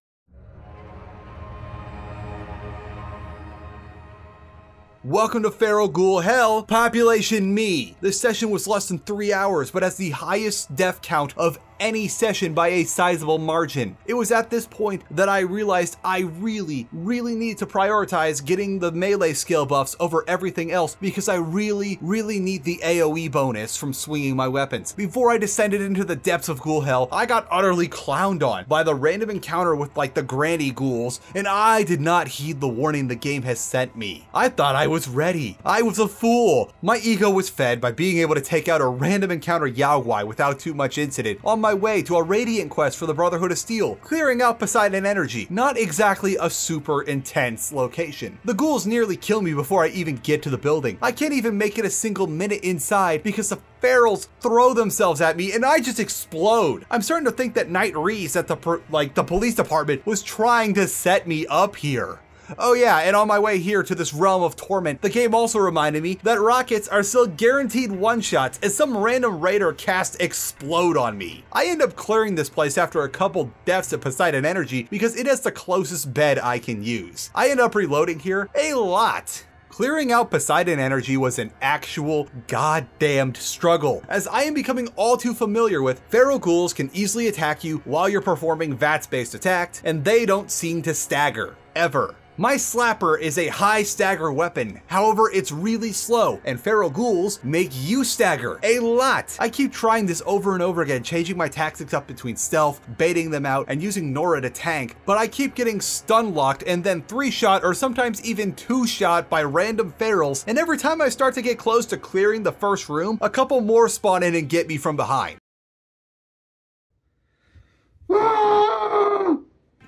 Welcome to Feral Ghoul Hell, Population Me. This session was less than three hours, but has the highest death count of any session by a sizable margin. It was at this point that I realized I really, really need to prioritize getting the melee skill buffs over everything else, because I really, really need the AoE bonus from swinging my weapons. Before I descended into the depths of ghoul hell, I got utterly clowned on by the random encounter with like the granny ghouls, and I did not heed the warning the game has sent me. I thought I was ready. I was a fool. My ego was fed by being able to take out a random encounter Yaogwai without too much incident on my my way to a Radiant quest for the Brotherhood of Steel, clearing out Poseidon Energy, not exactly a super intense location. The ghouls nearly kill me before I even get to the building. I can't even make it a single minute inside because the ferals throw themselves at me and I just explode. I'm starting to think that Knight Reese at the per like the police department was trying to set me up here. Oh yeah, and on my way here to this realm of torment, the game also reminded me that rockets are still guaranteed one-shots as some random raider casts explode on me. I end up clearing this place after a couple deaths at Poseidon Energy because it has the closest bed I can use. I end up reloading here a lot. Clearing out Poseidon Energy was an actual goddamned struggle. As I am becoming all too familiar with, feral ghouls can easily attack you while you're performing V A T S-based attacks, and they don't seem to stagger, ever. My slapper is a high stagger weapon, however it's really slow, and feral ghouls make you stagger a lot. I keep trying this over and over again, changing my tactics up between stealth, baiting them out, and using Nora to tank, but I keep getting stun locked and then three shot or sometimes even two shot by random ferals, and every time I start to get close to clearing the first room, a couple more spawn in and get me from behind.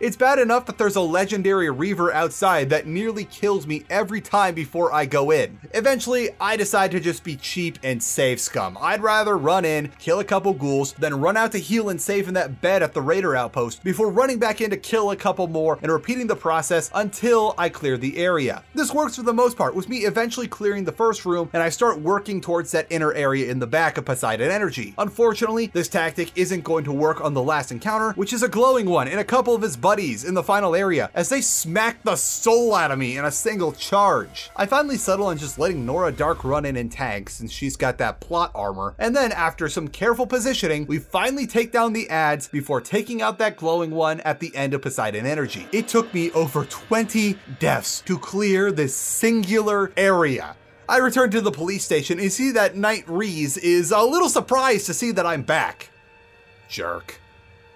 It's bad enough that there's a legendary Reaver outside that nearly kills me every time before I go in. Eventually, I decide to just be cheap and save scum. I'd rather run in, kill a couple ghouls, then run out to heal and save in that bed at the raider outpost before running back in to kill a couple more and repeating the process until I clear the area. This works for the most part, with me eventually clearing the first room, and I start working towards that inner area in the back of Poseidon Energy. Unfortunately, this tactic isn't going to work on the last encounter, which is a glowing one, and a couple of his buddies bodies in the final area as they smack the soul out of me in a single charge. I finally settle on just letting Nora Dark run in and tank since she's got that plot armor, and then after some careful positioning, we finally take down the ads before taking out that glowing one at the end of Poseidon Energy. It took me over twenty deaths to clear this singular area. I return to the police station and see that Knight Reese is a little surprised to see that I'm back. Jerk.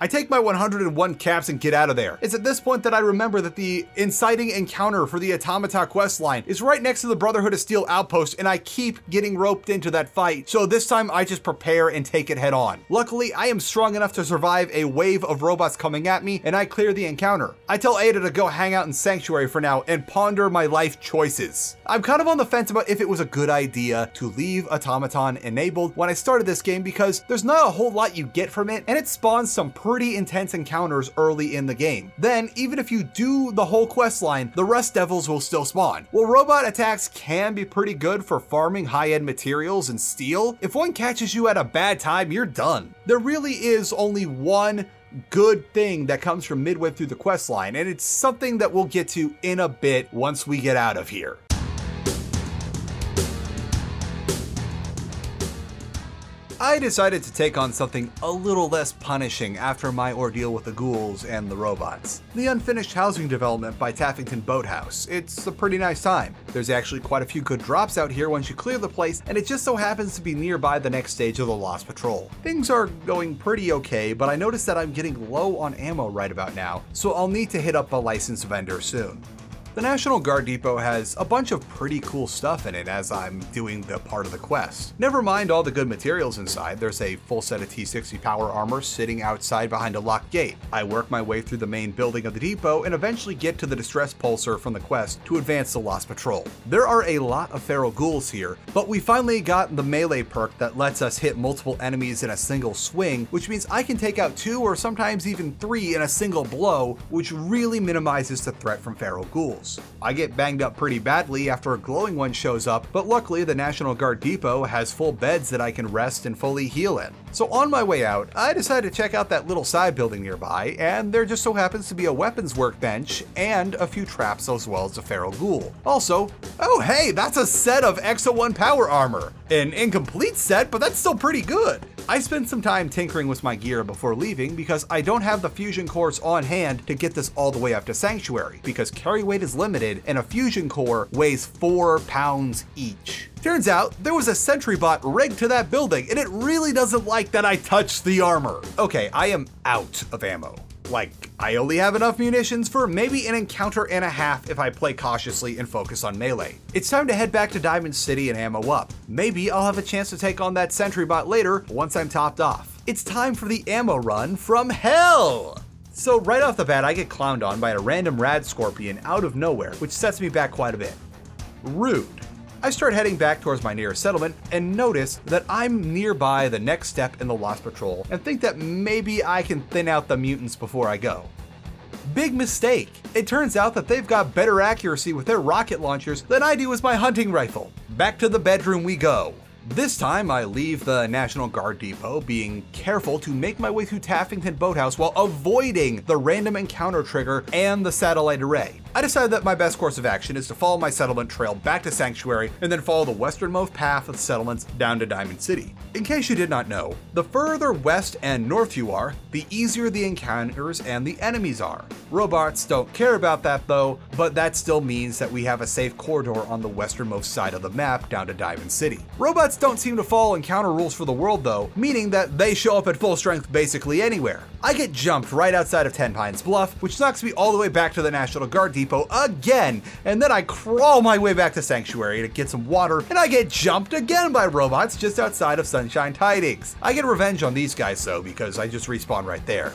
I take my one hundred and one caps and get out of there. It's at this point that I remember that the inciting encounter for the Automata questline is right next to the Brotherhood of Steel outpost, and I keep getting roped into that fight, so this time I just prepare and take it head on. Luckily, I am strong enough to survive a wave of robots coming at me, and I clear the encounter. I tell Ada to go hang out in Sanctuary for now and ponder my life choices. I'm kind of on the fence about if it was a good idea to leave Automaton enabled when I started this game because there's not a whole lot you get from it, and it spawns some pretty pretty intense encounters early in the game. Then, even if you do the whole quest line, the rust devils will still spawn. While robot attacks can be pretty good for farming high-end materials and steel, if one catches you at a bad time, you're done. There really is only one good thing that comes from midway through the quest line, and it's something that we'll get to in a bit once we get out of here. I decided to take on something a little less punishing after my ordeal with the ghouls and the robots. The unfinished housing development by Taffington Boathouse. It's a pretty nice time. There's actually quite a few good drops out here once you clear the place, and it just so happens to be nearby the next stage of the Lost Patrol. Things are going pretty okay, but I notice that I'm getting low on ammo right about now, so I'll need to hit up a licensed vendor soon. The National Guard Depot has a bunch of pretty cool stuff in it as I'm doing the part of the quest. Never mind all the good materials inside, there's a full set of T sixty power armor sitting outside behind a locked gate. I work my way through the main building of the depot and eventually get to the distress pulser from the quest to advance the Lost Patrol. There are a lot of feral ghouls here, but we finally got the melee perk that lets us hit multiple enemies in a single swing, which means I can take out two or sometimes even three in a single blow, which really minimizes the threat from feral ghouls. I get banged up pretty badly after a glowing one shows up, but luckily the National Guard Depot has full beds that I can rest and fully heal in. So on my way out, I decided to check out that little side building nearby, and there just so happens to be a weapons workbench and a few traps as well as a feral ghoul. Also, oh hey, that's a set of X oh one power armor. An incomplete set, but that's still pretty good. I spent some time tinkering with my gear before leaving because I don't have the fusion cores on hand to get this all the way up to Sanctuary, because carry weight is limited and a fusion core weighs four pounds each. Turns out there was a sentry bot rigged to that building, and it really doesn't like that I touched the armor. Okay, I am out of ammo. Like, I only have enough munitions for maybe an encounter and a half if I play cautiously and focus on melee. It's time to head back to Diamond City and ammo up. Maybe I'll have a chance to take on that sentry bot later once I'm topped off. It's time for the ammo run from hell! So right off the bat, I get clowned on by a random rad scorpion out of nowhere, which sets me back quite a bit. Rude. I start heading back towards my nearest settlement and notice that I'm nearby the next step in the Lost Patrol and think that maybe I can thin out the mutants before I go. Big mistake. It turns out that they've got better accuracy with their rocket launchers than I do with my hunting rifle. Back to the bedroom we go. This time I leave the National Guard Depot, being careful to make my way through Taffington Boathouse while avoiding the random encounter trigger and the satellite array. I decided that my best course of action is to follow my settlement trail back to Sanctuary and then follow the westernmost path of settlements down to Diamond City. In case you did not know, the further west and north you are, the easier the encounters and the enemies are. Robots don't care about that though, but that still means that we have a safe corridor on the westernmost side of the map down to Diamond City. Robots don't seem to follow encounter rules for the world though, meaning that they show up at full strength basically anywhere. I get jumped right outside of Ten Pines Bluff, which knocks me all the way back to the National Guard Depot again, and then I crawl my way back to Sanctuary to get some water, and I get jumped again by robots just outside of Sunshine Tidings. I get revenge on these guys though, because I just respawn right there.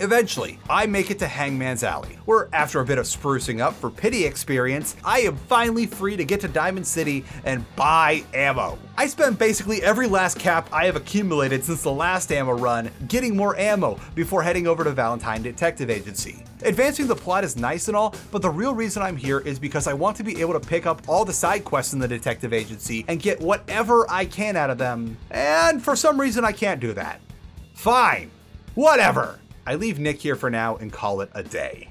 Eventually, I make it to Hangman's Alley, where after a bit of sprucing up for pity experience, I am finally free to get to Diamond City and buy ammo. I spent basically every last cap I have accumulated since the last ammo run getting more ammo before heading over to Valentine Detective Agency. Advancing the plot is nice and all, but the real reason I'm here is because I want to be able to pick up all the side quests in the detective agency and get whatever I can out of them, and for some reason I can't do that. Fine, whatever. I leave Nick here for now and call it a day.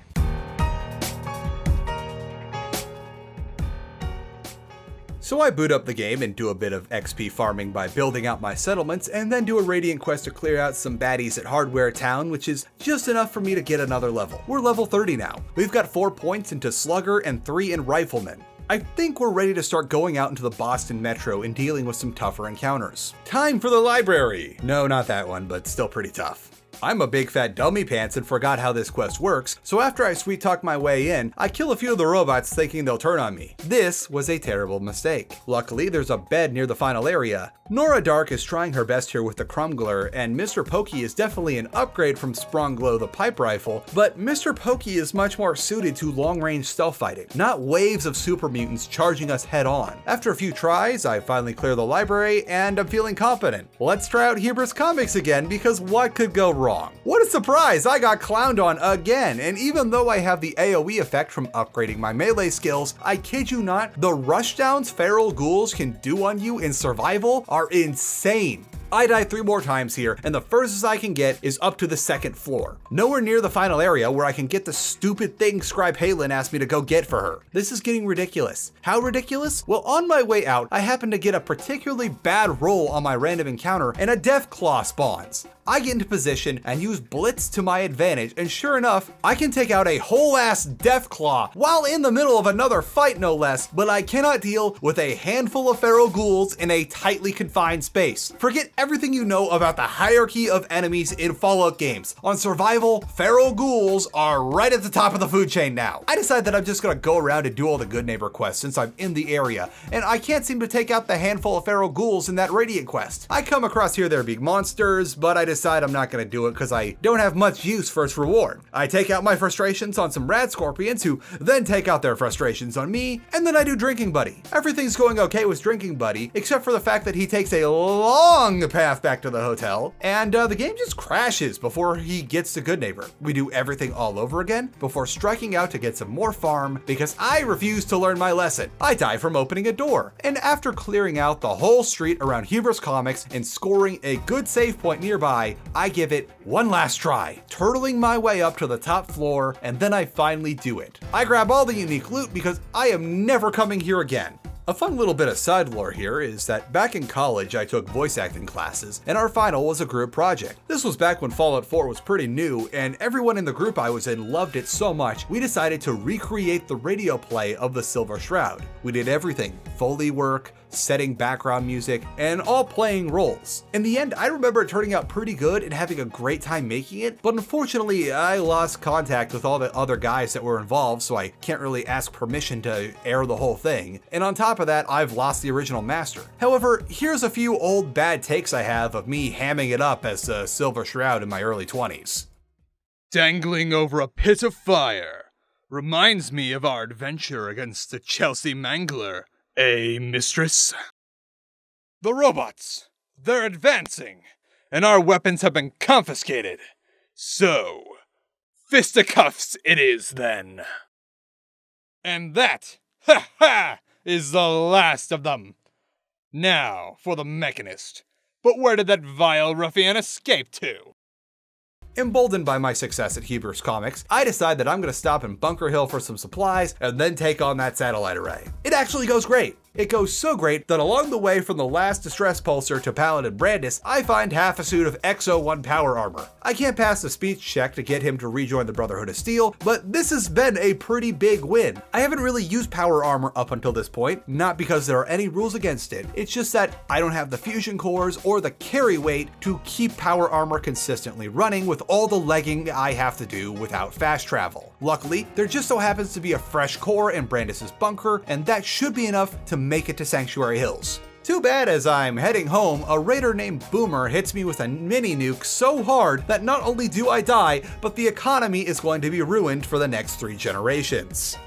So I boot up the game and do a bit of X P farming by building out my settlements, and then do a Radiant quest to clear out some baddies at Hardware Town, which is just enough for me to get another level. We're level thirty now. We've got four points into Slugger and three in Rifleman. I think we're ready to start going out into the Boston Metro and dealing with some tougher encounters. Time for the library! No, not that one, but still pretty tough. I'm a big fat dummy pants and forgot how this quest works, so after I sweet talk my way in, I kill a few of the robots thinking they'll turn on me. This was a terrible mistake. Luckily, there's a bed near the final area. Nora Dark is trying her best here with the Crumbler, and Mister Pokey is definitely an upgrade from Spronglow the pipe rifle, but Mister Pokey is much more suited to long-range stealth fighting, not waves of super mutants charging us head-on. After a few tries, I finally clear the library, and I'm feeling confident. Let's try out Hubris Comics again, because what could go wrong? What a surprise! I got clowned on again, and even though I have the A O E effect from upgrading my melee skills, I kid you not, the rushdowns feral ghouls can do on you in survival are insane. I die three more times here, and the furthest I can get is up to the second floor. Nowhere near the final area where I can get the stupid thing Scribe Halen asked me to go get for her. This is getting ridiculous. How ridiculous? Well, on my way out, I happen to get a particularly bad roll on my random encounter, and a Deathclaw spawns. I get into position and use Blitz to my advantage, and sure enough, I can take out a whole ass Deathclaw while in the middle of another fight no less, but I cannot deal with a handful of feral ghouls in a tightly confined space. Forget everything you know about the hierarchy of enemies in Fallout games. On survival, feral ghouls are right at the top of the food chain now. I decide that I'm just gonna go around and do all the Good Neighbor quests since I'm in the area, and I can't seem to take out the handful of feral ghouls in that Radiant quest. I come across here there big monsters, but I decide I'm not gonna do it because I don't have much use for its reward. I take out my frustrations on some rad scorpions who then take out their frustrations on me, and then I do Drinking Buddy. Everything's going okay with Drinking Buddy, except for the fact that he takes a long path back to the hotel, and uh, the game just crashes before he gets to Good Neighbor. We do everything all over again before striking out to get some more farm because I refuse to learn my lesson. I die from opening a door, and after clearing out the whole street around Hubris Comics and scoring a good save point nearby, I give it one last try, turtling my way up to the top floor, and then I finally do it. I grab all the unique loot because I am never coming here again. A fun little bit of side lore here is that back in college I took voice acting classes, and our final was a group project. This was back when Fallout four was pretty new, and everyone in the group I was in loved it so much we decided to recreate the radio play of the Silver Shroud. We did everything, Foley work, setting background music, and all playing roles. In the end, I remember it turning out pretty good and having a great time making it, but unfortunately, I lost contact with all the other guys that were involved, so I can't really ask permission to air the whole thing. And on top of that, I've lost the original master. However, here's a few old bad takes I have of me hamming it up as the Silver Shroud in my early twenties. Dangling over a pit of fire reminds me of our adventure against the Chelsea Mangler. A mistress? The robots, they're advancing, and our weapons have been confiscated. So, fisticuffs it is then. And that, ha ha, is the last of them. Now for the Mechanist. But where did that vile ruffian escape to? Emboldened by my success at Hubris Comics, I decide that I'm gonna stop in Bunker Hill for some supplies and then take on that satellite array. It actually goes great. It goes so great that along the way from the last Distress Pulsar to Paladin Brandis, I find half a suit of X O one power armor. I can't pass the speech check to get him to rejoin the Brotherhood of Steel, but this has been a pretty big win. I haven't really used power armor up until this point, not because there are any rules against it. It's just that I don't have the fusion cores or the carry weight to keep power armor consistently running with all the legging I have to do without fast travel. Luckily, there just so happens to be a fresh core in Brandis's bunker, and that should be enough to make it to Sanctuary Hills. Too bad as I'm heading home, a raider named Boomer hits me with a mini nuke so hard that not only do I die, but the economy is going to be ruined for the next three generations.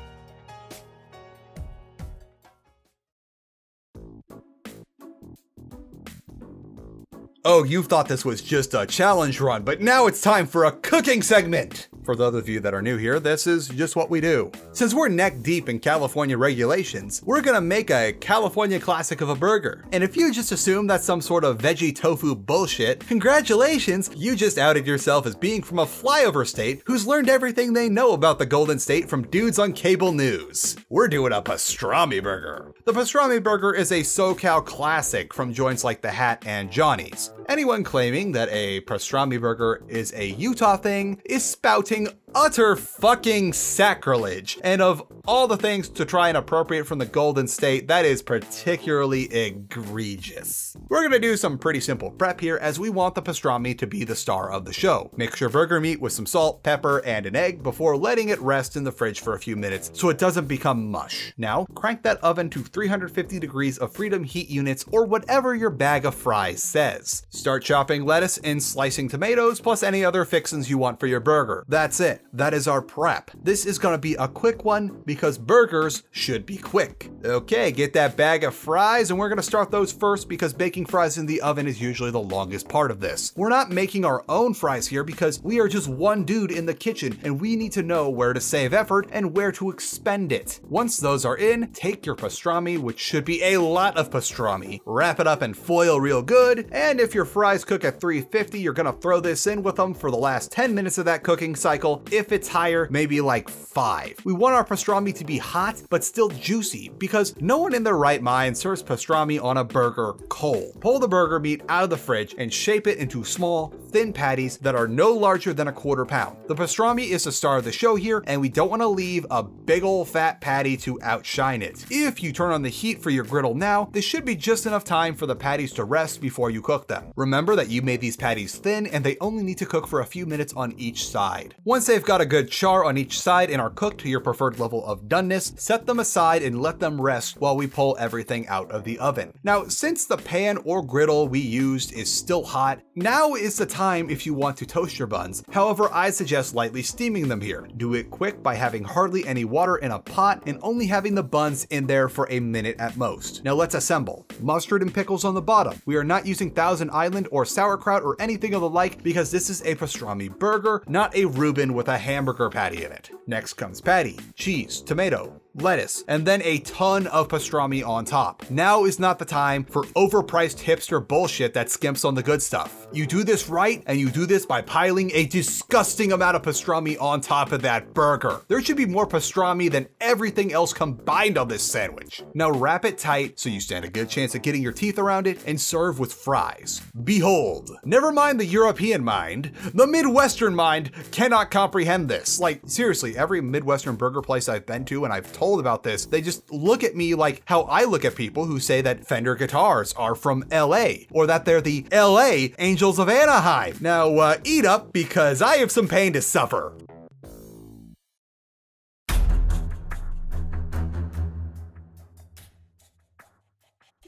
Oh, you thought this was just a challenge run, but now it's time for a cooking segment! For those of you that are new here, this is just what we do. Since we're neck deep in California regulations, we're gonna make a California classic of a burger. And if you just assume that's some sort of veggie tofu bullshit, congratulations, you just outed yourself as being from a flyover state who's learned everything they know about the Golden State from dudes on cable news. We're doing a pastrami burger. The pastrami burger is a SoCal classic from joints like The Hat and Johnny's. Anyone claiming that a pastrami burger is a Utah thing is spouting utter fucking sacrilege. And of all the things to try and appropriate from the Golden State, that is particularly egregious. We're gonna do some pretty simple prep here as we want the pastrami to be the star of the show. Mix your burger meat with some salt, pepper, and an egg before letting it rest in the fridge for a few minutes so it doesn't become mush. Now, crank that oven to three hundred fifty degrees of Freedom heat units or whatever your bag of fries says. Start chopping lettuce and slicing tomatoes, plus any other fixins you want for your burger. That's it. That is our prep. This is gonna be a quick one because burgers should be quick. Okay, get that bag of fries, and we're gonna start those first because baking fries in the oven is usually the longest part of this. We're not making our own fries here because we are just one dude in the kitchen, and we need to know where to save effort and where to expend it. Once those are in, take your pastrami, which should be a lot of pastrami, wrap it up in foil real good, and if you're Your fries cook at three fifty, you're gonna throw this in with them for the last ten minutes of that cooking cycle. If it's higher, maybe like five. We want our pastrami to be hot, but still juicy, because no one in their right mind serves pastrami on a burger cold. Pull the burger meat out of the fridge and shape it into small, thin patties that are no larger than a quarter pound. The pastrami is the star of the show here, and we don't wanna leave a big ol' fat patty to outshine it. If you turn on the heat for your griddle now, there should be just enough time for the patties to rest before you cook them. Remember that you made these patties thin and they only need to cook for a few minutes on each side. Once they've got a good char on each side and are cooked to your preferred level of doneness, set them aside and let them rest while we pull everything out of the oven. Now, since the pan or griddle we used is still hot, now is the time if you want to toast your buns. However, I suggest lightly steaming them here. Do it quick by having hardly any water in a pot and only having the buns in there for a minute at most. Now let's assemble. Mustard and pickles on the bottom. We are not using Thousand Island or sauerkraut or anything of the like because this is a pastrami burger, not a Reuben with a hamburger patty in it. Next comes patty, cheese, tomato, lettuce, and then a ton of pastrami on top. Now is not the time for overpriced hipster bullshit that skimps on the good stuff. You do this right, and you do this by piling a disgusting amount of pastrami on top of that burger. There should be more pastrami than everything else combined on this sandwich. Now wrap it tight so you stand a good chance of getting your teeth around it and serve with fries. Behold, never mind the European mind, the Midwestern mind cannot comprehend this. Like, seriously, every Midwestern burger place I've been to, and I've told about this, they just look at me like how I look at people who say that Fender guitars are from L A or that they're the L A Angels of Anaheim. Now uh, eat up because I have some pain to suffer.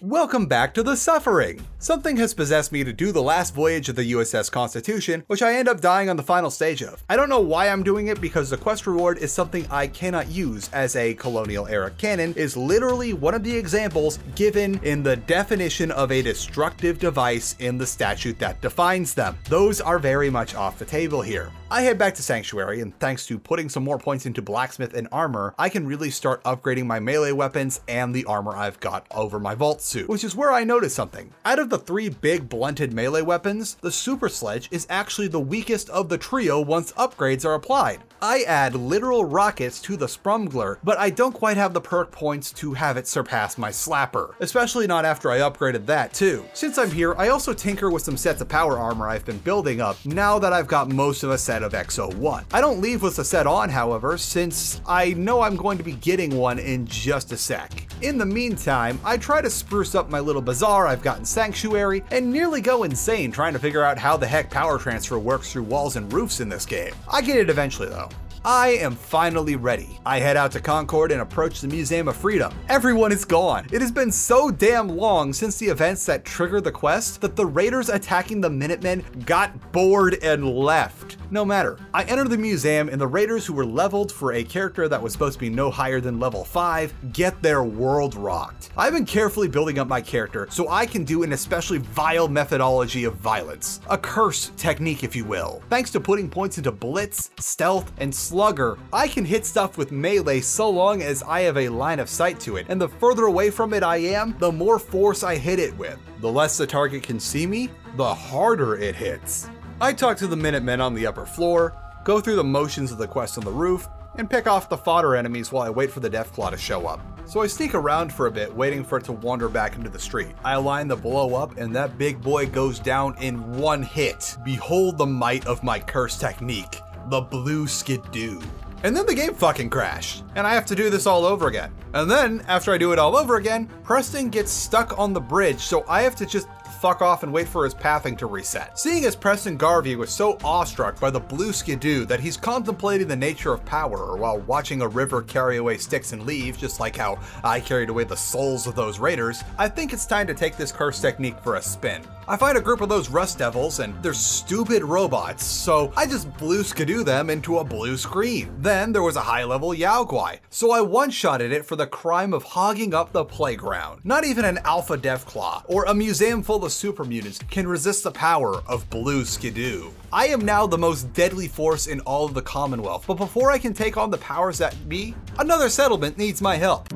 Welcome back to the suffering. Something has possessed me to do the last voyage of the U S S Constitution, which I end up dying on the final stage of. I don't know why I'm doing it because the quest reward is something I cannot use as a colonial era canon is literally one of the examples given in the definition of a destructive device in the statute that defines them. Those are very much off the table here. I head back to Sanctuary, and thanks to putting some more points into Blacksmith and Armor, I can really start upgrading my melee weapons and the armor I've got over my vault suit, which is where I noticed something. Out of the three big blunted melee weapons, the Super Sledge is actually the weakest of the trio once upgrades are applied. I add literal rockets to the Sprumgler, but I don't quite have the perk points to have it surpass my Slapper, especially not after I upgraded that too. Since I'm here, I also tinker with some sets of power armor I've been building up now that I've got most of a set of X oh one. I don't leave with the set on, however, since I know I'm going to be getting one in just a sec. In the meantime, I try to spruce up my little bazaar I've got in Sanctuary and nearly go insane trying to figure out how the heck power transfer works through walls and roofs in this game. I get it eventually though. I am finally ready. I head out to Concord and approach the Museum of Freedom. Everyone is gone. It has been so damn long since the events that trigger the quest that the raiders attacking the Minutemen got bored and left. No matter. I enter the museum and the raiders who were leveled for a character that was supposed to be no higher than level five get their world rocked. I've been carefully building up my character so I can do an especially vile methodology of violence. A curse technique, if you will. Thanks to putting points into Blitz, Stealth, and Slugger, I can hit stuff with melee so long as I have a line of sight to it, and the further away from it I am, the more force I hit it with. The less the target can see me, the harder it hits. I talk to the Minutemen on the upper floor, go through the motions of the quest on the roof, and pick off the fodder enemies while I wait for the Deathclaw to show up. So I sneak around for a bit, waiting for it to wander back into the street. I align the blow up, and that big boy goes down in one hit. Behold the might of my curse technique, the blue skidoo. And then the game fucking crashed, and I have to do this all over again. And then, after I do it all over again, Preston gets stuck on the bridge, so I have to just fuck off and wait for his pathing to reset. Seeing as Preston Garvey was so awestruck by the blue skidoo that he's contemplating the nature of power while watching a river carry away sticks and leaves, just like how I carried away the souls of those raiders, I think it's time to take this curse technique for a spin. I find a group of those rust devils and they're stupid robots, so I just blue skidoo them into a blue screen. Then there was a high level Yao Guai, so I one-shotted it for the crime of hogging up the playground. Not even an alpha Deathclaw or a museum full of super mutants can resist the power of blue skidoo. I am now the most deadly force in all of the Commonwealth, but before I can take on the powers that be, another settlement needs my help.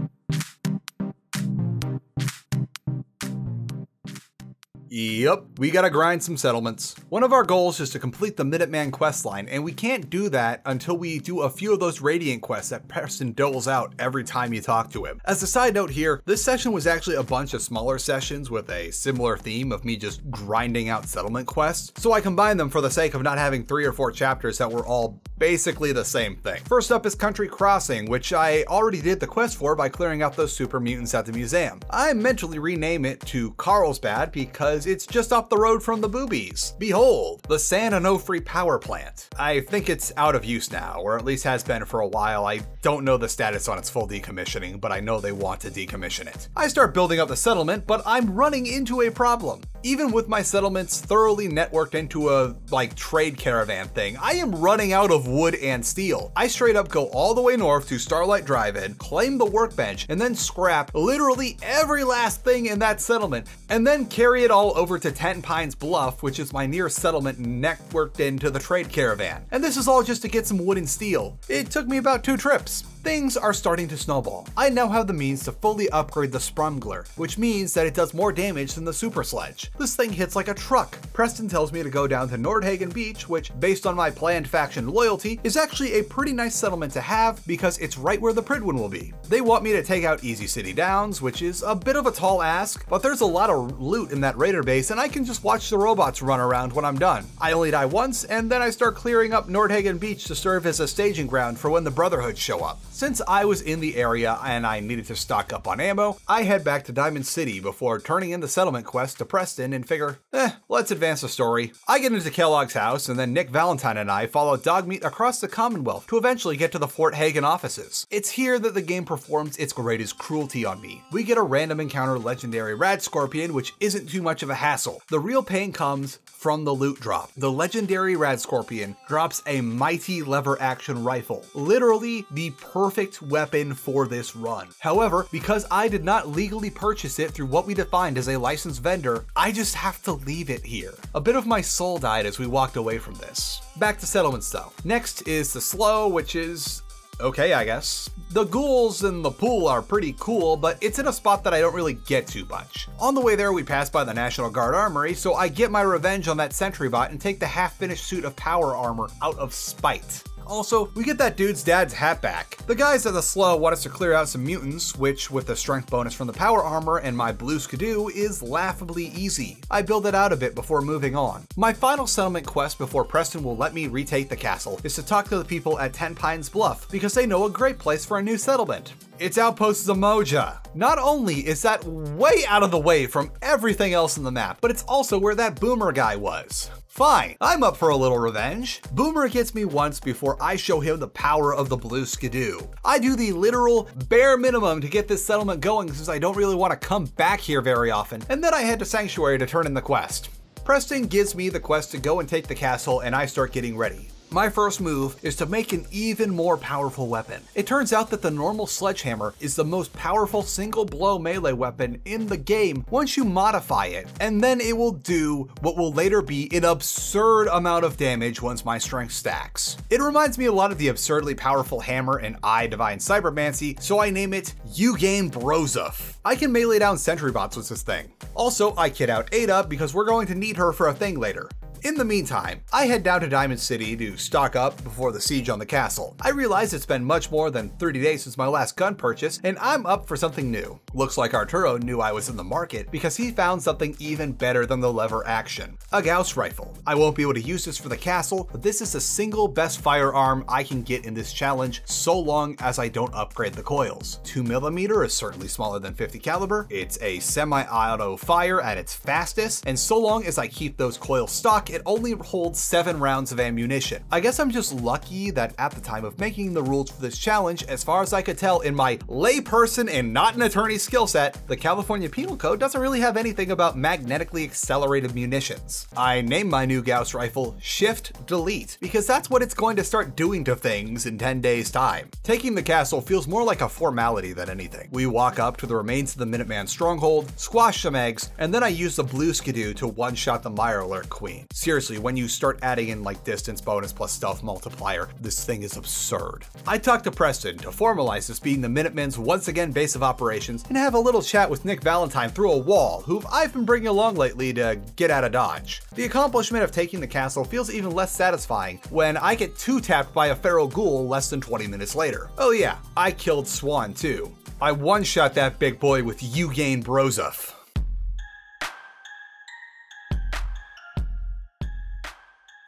Yep, we gotta grind some settlements. One of our goals is to complete the Minuteman questline, and we can't do that until we do a few of those Radiant quests that Preston doles out every time you talk to him. As a side note here, this session was actually a bunch of smaller sessions with a similar theme of me just grinding out settlement quests, so I combined them for the sake of not having three or four chapters that were all basically the same thing. First up is Country Crossing, which I already did the quest for by clearing out those super mutants at the museum. I mentally rename it to Carlsbad because it's just up the road from the boobies. Behold, the San Onofre power plant. I think it's out of use now, or at least has been for a while. I don't know the status on its full decommissioning, but I know they want to decommission it. I start building up the settlement, but I'm running into a problem. Even with my settlements thoroughly networked into a like trade caravan thing, I am running out of wood and steel. I straight up go all the way north to Starlight Drive-In, claim the workbench, and then scrap literally every last thing in that settlement, and then carry it all over to Ten Pines Bluff, which is my nearest settlement networked into the trade caravan. And this is all just to get some wood and steel. It took me about two trips. Things are starting to snowball. I now have the means to fully upgrade the Sprungler, which means that it does more damage than the Super Sledge. This thing hits like a truck. Preston tells me to go down to Nordhagen Beach, which, based on my planned faction loyalty, is actually a pretty nice settlement to have because it's right where the Pridwin will be. They want me to take out Easy City Downs, which is a bit of a tall ask, but there's a lot of loot in that raider base and I can just watch the robots run around when I'm done. I only die once, and then I start clearing up Nordhagen Beach to serve as a staging ground for when the Brotherhood show up. Since I was in the area and I needed to stock up on ammo, I head back to Diamond City before turning in the settlement quest to Preston and figure, eh, let's advance the story. I get into Kellogg's house and then Nick Valentine and I follow Dogmeat across the Commonwealth to eventually get to the Fort Hagen offices. It's here that the game performs its greatest cruelty on me. We get a random encounter legendary Rad Scorpion, which isn't too much of a hassle. The real pain comes from the loot drop. The legendary Rad Scorpion drops a mighty lever action rifle, literally the perfect perfect weapon for this run. However, because I did not legally purchase it through what we defined as a licensed vendor, I just have to leave it here. A bit of my soul died as we walked away from this. Back to settlements though. Next is the slow, which is okay, I guess. The ghouls and the pool are pretty cool, but it's in a spot that I don't really get too much. On the way there, we pass by the National Guard Armory, so I get my revenge on that sentry bot and take the half-finished suit of power armor out of spite. Also, we get that dude's dad's hat back. The guys at the slow want us to clear out some mutants, which with the strength bonus from the power armor and my blue skidoo is laughably easy. I build it out a bit before moving on. My final settlement quest before Preston will let me retake the castle is to talk to the people at Ten Pines Bluff because they know a great place for a new settlement. It's Outpost Zamoja. Not only is that way out of the way from everything else in the map, but it's also where that boomer guy was. Fine, I'm up for a little revenge. Boomer gets me once before I show him the power of the blue skidoo. I do the literal bare minimum to get this settlement going since I don't really want to come back here very often, and then I head to Sanctuary to turn in the quest. Preston gives me the quest to go and take the castle and I start getting ready. My first move is to make an even more powerful weapon. It turns out that the normal sledgehammer is the most powerful single blow melee weapon in the game once you modify it, and then it will do what will later be an absurd amount of damage once my strength stacks. It reminds me a lot of the absurdly powerful hammer in I, Divine Cybermancy, so I name it You Game Brozef. I can melee down sentry bots with this thing. Also, I kit out Ada because we're going to need her for a thing later. In the meantime, I head down to Diamond City to stock up before the siege on the castle. I realize it's been much more than thirty days since my last gun purchase, and I'm up for something new. Looks like Arturo knew I was in the market because he found something even better than the lever action. A Gauss rifle. I won't be able to use this for the castle, but this is the single best firearm I can get in this challenge so long as I don't upgrade the coils. two millimeter is certainly smaller than fifty caliber. It's a semi-auto fire at its fastest, and so long as I keep those coils stocked, it only holds seven rounds of ammunition. I guess I'm just lucky that at the time of making the rules for this challenge, as far as I could tell in my layperson and not an attorney skill set, the California Penal Code doesn't really have anything about magnetically accelerated munitions. I named my new Gauss rifle Shift Delete because that's what it's going to start doing to things in ten days time. Taking the castle feels more like a formality than anything. We walk up to the remains of the Minuteman stronghold, squash some eggs, and then I use the blue skidoo to one-shot the Mire Alert Queen. Seriously, when you start adding in like distance bonus plus stealth multiplier, this thing is absurd. I talked to Preston to formalize this being the Minutemen's once again base of operations and have a little chat with Nick Valentine through a wall, who I've been bringing along lately to get out of Dodge. The accomplishment of taking the castle feels even less satisfying when I get two-tapped by a feral ghoul less than twenty minutes later. Oh yeah, I killed Swan too. I one-shot that big boy with You Game Brozef.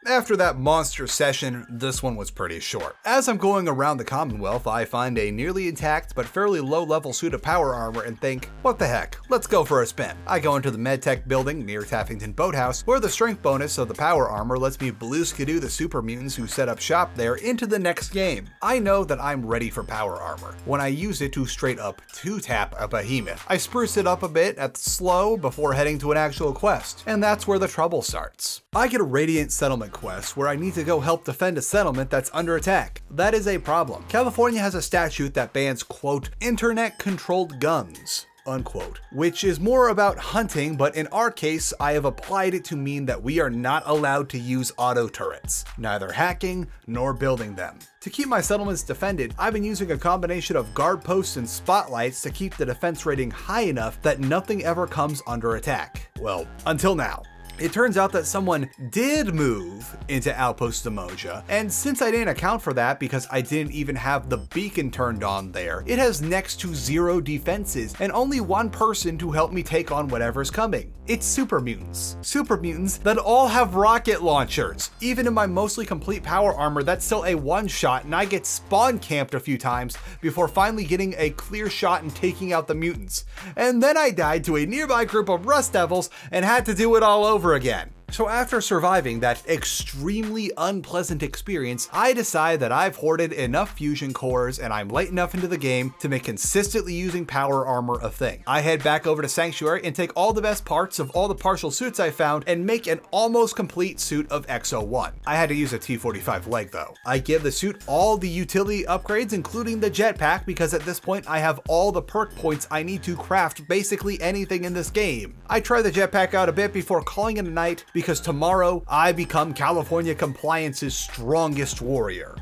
After that monster session, this one was pretty short. As I'm going around the Commonwealth, I find a nearly intact but fairly low-level suit of power armor and think, what the heck, let's go for a spin. I go into the MedTech building near Taffington Boathouse, where the strength bonus of the power armor lets me blue skidoo the super mutants who set up shop there into the next game. I know that I'm ready for power armor when I use it to straight up two-tap a behemoth. I spruce it up a bit at slow before heading to an actual quest, and that's where the trouble starts. I get a Radiant Settlement quest where I need to go help defend a settlement that's under attack. That is a problem. California has a statute that bans, quote, internet-controlled guns, unquote, which is more about hunting, but in our case, I have applied it to mean that we are not allowed to use auto turrets, neither hacking nor building them. To keep my settlements defended, I've been using a combination of guard posts and spotlights to keep the defense rating high enough that nothing ever comes under attack. Well, until now. It turns out that someone did move into Outpost Demoja, and since I didn't account for that because I didn't even have the beacon turned on there, it has next to zero defenses and only one person to help me take on whatever's coming. It's super mutants. Super mutants that all have rocket launchers. Even in my mostly complete power armor, that's still a one shot, and I get spawn camped a few times before finally getting a clear shot and taking out the mutants. And then I died to a nearby group of rust devils and had to do it all over again. So after surviving that extremely unpleasant experience, I decide that I've hoarded enough fusion cores and I'm late enough into the game to make consistently using power armor a thing. I head back over to Sanctuary and take all the best parts of all the partial suits I found and make an almost complete suit of X oh one. I had to use a T forty-five leg though. I give the suit all the utility upgrades, including the jetpack, because at this point I have all the perk points I need to craft basically anything in this game. I try the jetpack out a bit before calling it a night, because Because tomorrow I become California Compliance's strongest warrior.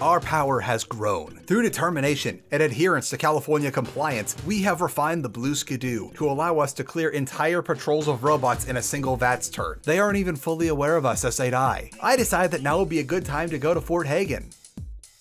Our power has grown. Through determination and adherence to California compliance, we have refined the blue skidoo to allow us to clear entire patrols of robots in a single V A T S turn. They aren't even fully aware of us as they die. I decide that now would be a good time to go to Fort Hagen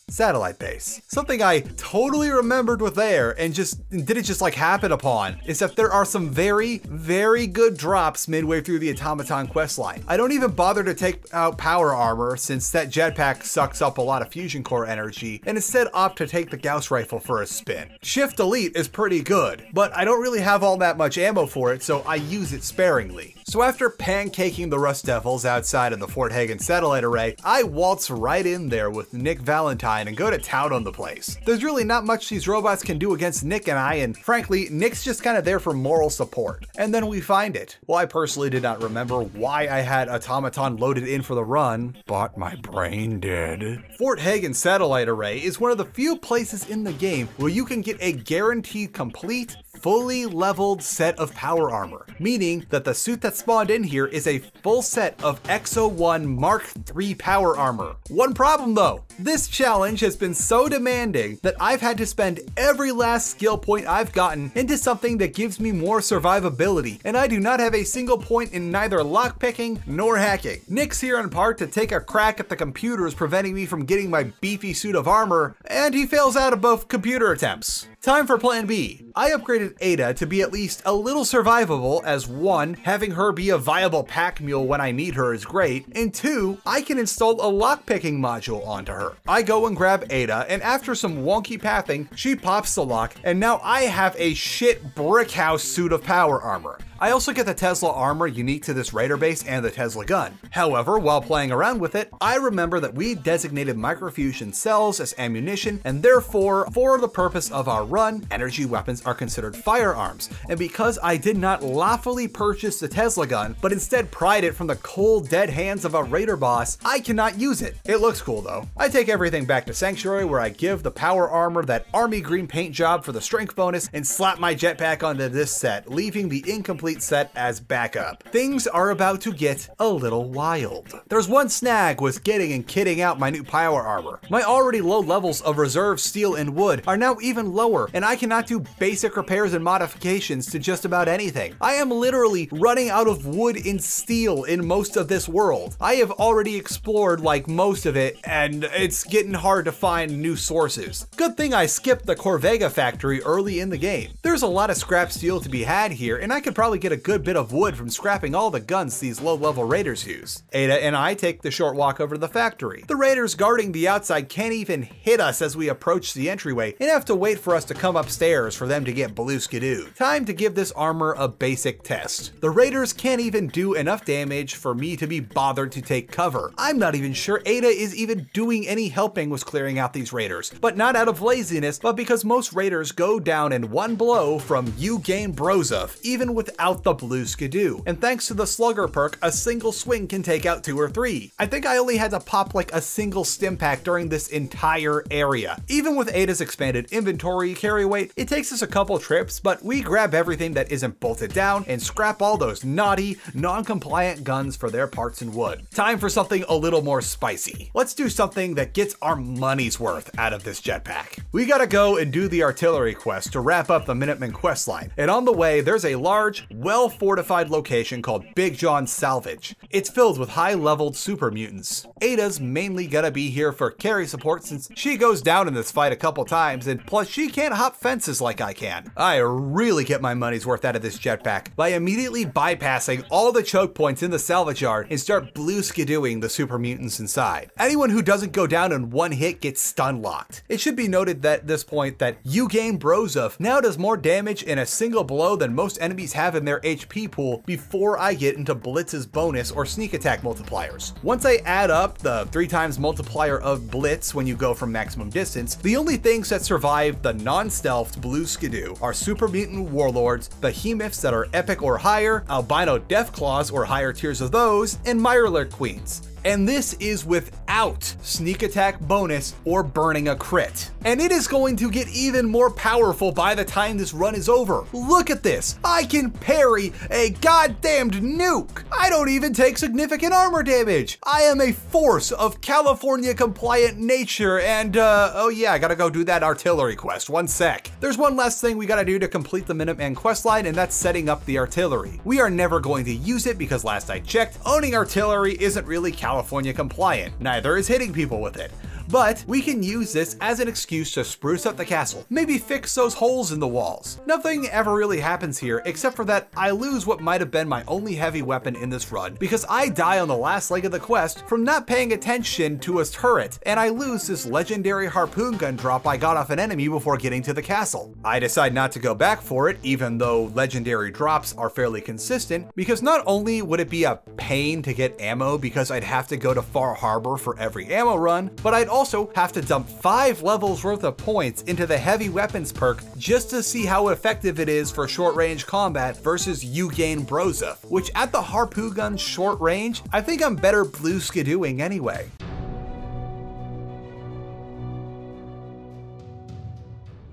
satellite base. Something I totally remembered was there and just didn't just like happen upon is that there are some very, very good drops midway through the automaton questline. I don't even bother to take out power armor since that jetpack sucks up a lot of fusion core energy, and instead opt to take the Gauss rifle for a spin. Shift Delete is pretty good, but I don't really have all that much ammo for it, so I use it sparingly. So after pancaking the Rust Devils outside of the Fort Hagen satellite array, I waltz right in there with Nick Valentine and go to town on the place. There's really not much these robots can do against Nick and I, and frankly, Nick's just kind of there for moral support. And then we find it. Well, I personally did not remember why I had Automaton loaded in for the run, but my brain did. Fort Hagen satellite array is one of the few places in the game where you can get a guaranteed complete, fully leveled set of power armor, meaning that the suit that spawned in here is a full set of X oh one Mark three power armor. One problem though, this challenge has been so demanding that I've had to spend every last skill point I've gotten into something that gives me more survivability, and I do not have a single point in neither lockpicking nor hacking. Nick's here in part to take a crack at the computers preventing me from getting my beefy suit of armor, and he fails out of both computer attempts. Time for plan B. I upgraded Ada to be at least a little survivable, as one, having her be a viable pack mule when I need her is great, and two, I can install a lockpicking module onto her. I go and grab Ada, and after some wonky pathing, she pops the lock, and now I have a shit brick house suit of power armor. I also get the Tesla armor unique to this raider base and the Tesla gun. However, while playing around with it, I remember that we designated microfusion cells as ammunition, and therefore, for the purpose of our run, energy weapons are considered firearms. And because I did not lawfully purchase the Tesla gun, but instead pried it from the cold, dead hands of a raider boss, I cannot use it. It looks cool though. I take everything back to Sanctuary, where I give the power armor that army green paint job for the strength bonus and slap my jetpack onto this set, leaving the incomplete set as backup. Things are about to get a little wild. There's one snag with getting and kitting out my new power armor. My already low levels of reserve steel and wood are now even lower, and I cannot do basic repairs and modifications to just about anything. I am literally running out of wood and steel in most of this world. I have already explored like most of it, and it's getting hard to find new sources. Good thing I skipped the Corvega factory early in the game. There's a lot of scrap steel to be had here, and I could probably get a good bit of wood from scrapping all the guns these low-level raiders use. Ada and I take the short walk over to the factory. The raiders guarding the outside can't even hit us as we approach the entryway and have to wait for us to come upstairs for them to get blue skidoo. Time to give this armor a basic test. The raiders can't even do enough damage for me to be bothered to take cover. I'm not even sure Ada is even doing any helping with clearing out these raiders, but not out of laziness, but because most raiders go down in one blow from Eugen Brozov, even without the blue skidoo, and thanks to the slugger perk, a single swing can take out two or three. I think I only had to pop like a single stim pack during this entire area. Even with Ada's expanded inventory carry weight, it takes us a couple trips, but we grab everything that isn't bolted down and scrap all those naughty, non-compliant guns for their parts and wood. Time for something a little more spicy. Let's do something that gets our money's worth out of this jetpack. We gotta go and do the artillery quest to wrap up the Minutemen questline, and on the way, there's a large, well-fortified location called Big John's Salvage. It's filled with high-leveled super mutants. Ada's mainly gonna be here for carry support since she goes down in this fight a couple times, and plus she can't hop fences like I can. I really get my money's worth out of this jetpack by immediately bypassing all the choke points in the salvage yard and start blue skidooing the super mutants inside. Anyone who doesn't go down in one hit gets stun locked. It should be noted at this point that Eugen Brozov now does more damage in a single blow than most enemies have in their H P pool before I get into Blitz's bonus or sneak attack multipliers. Once I add up the three times multiplier of Blitz when you go from maximum distance, the only things that survive the non-stealth blue skidoo are super mutant warlords, behemoths that are epic or higher, albino Deathclaws or higher tiers of those, and Mirelurk Queens. And this is without sneak attack bonus or burning a crit. And it is going to get even more powerful by the time this run is over. Look at this, I can parry a goddamned nuke. I don't even take significant armor damage. I am a force of California compliant nature, and uh, oh yeah, I gotta go do that artillery quest, one sec. There's one last thing we gotta do to complete the Minuteman questline, and that's setting up the artillery. We are never going to use it because last I checked, owning artillery isn't really California compliant, neither is hitting people with it. but we can use this as an excuse to spruce up the castle, maybe fix those holes in the walls. Nothing ever really happens here except for that I lose what might have been my only heavy weapon in this run because I die on the last leg of the quest from not paying attention to a turret, and I lose this legendary harpoon gun drop I got off an enemy before getting to the castle. I decide not to go back for it, even though legendary drops are fairly consistent, because not only would it be a pain to get ammo because I'd have to go to Far Harbor for every ammo run, but I'd also have to dump five levels worth of points into the heavy weapons perk just to see how effective it is for short range combat versus you gain Brozef, which at the harpoon gun's short range, I think I'm better blue skidooing anyway.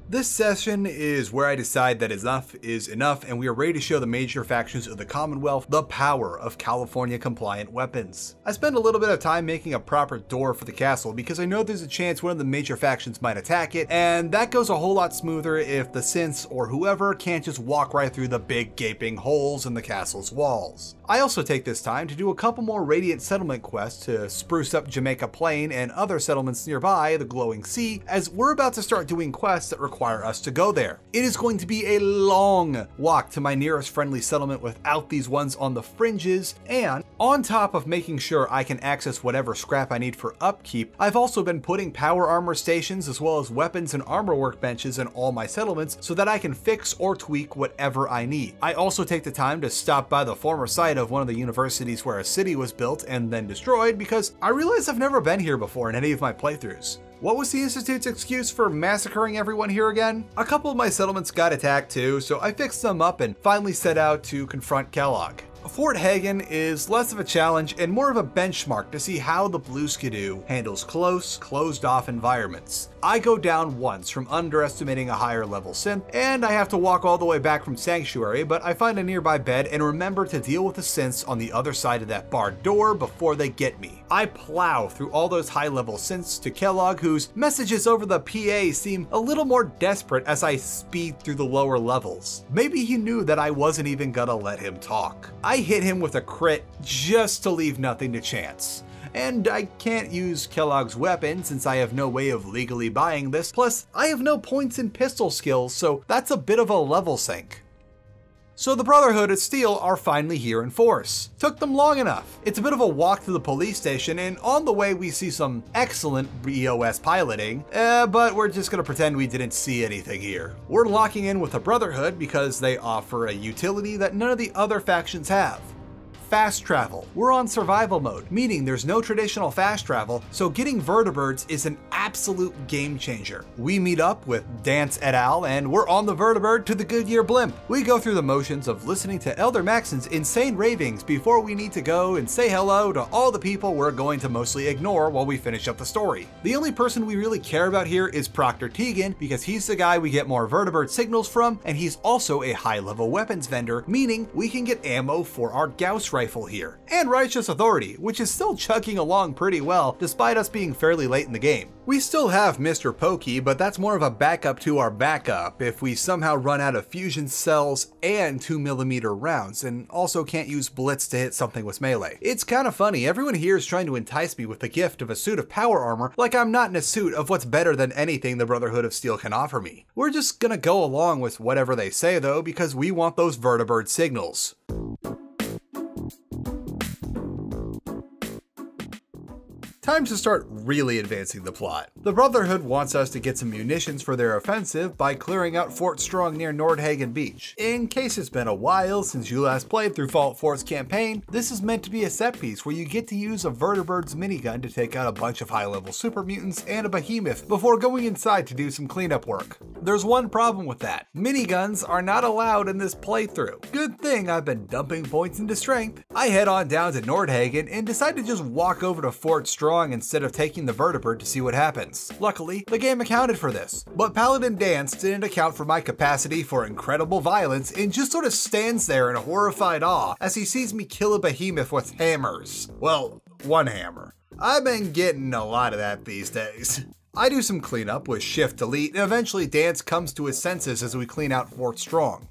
This session is where I decide that enough is enough and we are ready to show the major factions of the Commonwealth the power of California compliant weapons. I spend a little bit of time making a proper door for the castle because I know there's a chance one of the major factions might attack it, and that goes a whole lot smoother if the synths or whoever can't just walk right through the big gaping holes in the castle's walls. I also take this time to do a couple more Radiant Settlement quests to spruce up Jamaica Plain and other settlements nearby, the Glowing Sea, as we're about to start doing quests that require require us to go there. It is going to be a long walk to my nearest friendly settlement without these ones on the fringes, and on top of making sure I can access whatever scrap I need for upkeep, I've also been putting power armor stations as well as weapons and armor workbenches in all my settlements so that I can fix or tweak whatever I need. I also take the time to stop by the former site of one of the universities where a city was built and then destroyed because I realize I've never been here before in any of my playthroughs. What was the Institute's excuse for massacring everyone here again? A couple of my settlements got attacked too, so I fixed them up and finally set out to confront Kellogg. Fort Hagen is less of a challenge and more of a benchmark to see how the Blue Skidoo handles close, closed-off environments. I go down once from underestimating a higher level synth, and I have to walk all the way back from Sanctuary, but I find a nearby bed and remember to deal with the synths on the other side of that barred door before they get me. I plow through all those high level synths to Kellogg, whose messages over the P A seem a little more desperate as I speed through the lower levels. Maybe he knew that I wasn't even gonna let him talk. I hit him with a crit just to leave nothing to chance. And I can't use Kellogg's weapon since I have no way of legally buying this, plus I have no points in pistol skills, so that's a bit of a level sink. So the Brotherhood of Steel are finally here in force. Took them long enough. It's a bit of a walk to the police station, and on the way we see some excellent B O S piloting, uh, but we're just gonna pretend we didn't see anything here. We're locking in with the Brotherhood because they offer a utility that none of the other factions have. Fast travel. We're on survival mode, meaning there's no traditional fast travel, so getting vertibirds is an absolute game changer. We meet up with Dance et al, and we're on the vertibird to the Goodyear blimp. We go through the motions of listening to Elder Maxon's insane ravings before we need to go and say hello to all the people we're going to mostly ignore while we finish up the story. The only person we really care about here is Proctor Tegan, because he's the guy we get more vertibird signals from, and he's also a high-level weapons vendor, meaning we can get ammo for our Gauss rifle rifle here, and Righteous Authority, which is still chugging along pretty well despite us being fairly late in the game. We still have Mister Pokey, but that's more of a backup to our backup if we somehow run out of fusion cells and two millimeter rounds, and also can't use Blitz to hit something with melee. It's kind of funny, everyone here is trying to entice me with the gift of a suit of power armor like I'm not in a suit of what's better than anything the Brotherhood of Steel can offer me. We're just gonna go along with whatever they say though, because we want those vertibird signals. Time to start really advancing the plot. The Brotherhood wants us to get some munitions for their offensive by clearing out Fort Strong near Nordhagen Beach. In case it's been a while since you last played through Fallout four's campaign, this is meant to be a set piece where you get to use a vertibird's minigun to take out a bunch of high-level super mutants and a behemoth before going inside to do some cleanup work. There's one problem with that. Miniguns are not allowed in this playthrough. Good thing I've been dumping points into strength. I head on down to Nordhagen and decide to just walk over to Fort Strong instead of taking the vertibird to see what happens. Luckily, the game accounted for this, but Paladin Dance didn't account for my capacity for incredible violence and just sort of stands there in horrified awe as he sees me kill a behemoth with hammers. Well, one hammer. I've been getting a lot of that these days. I do some cleanup with Shift Delete, and eventually Dance comes to his senses as we clean out Fort Strong.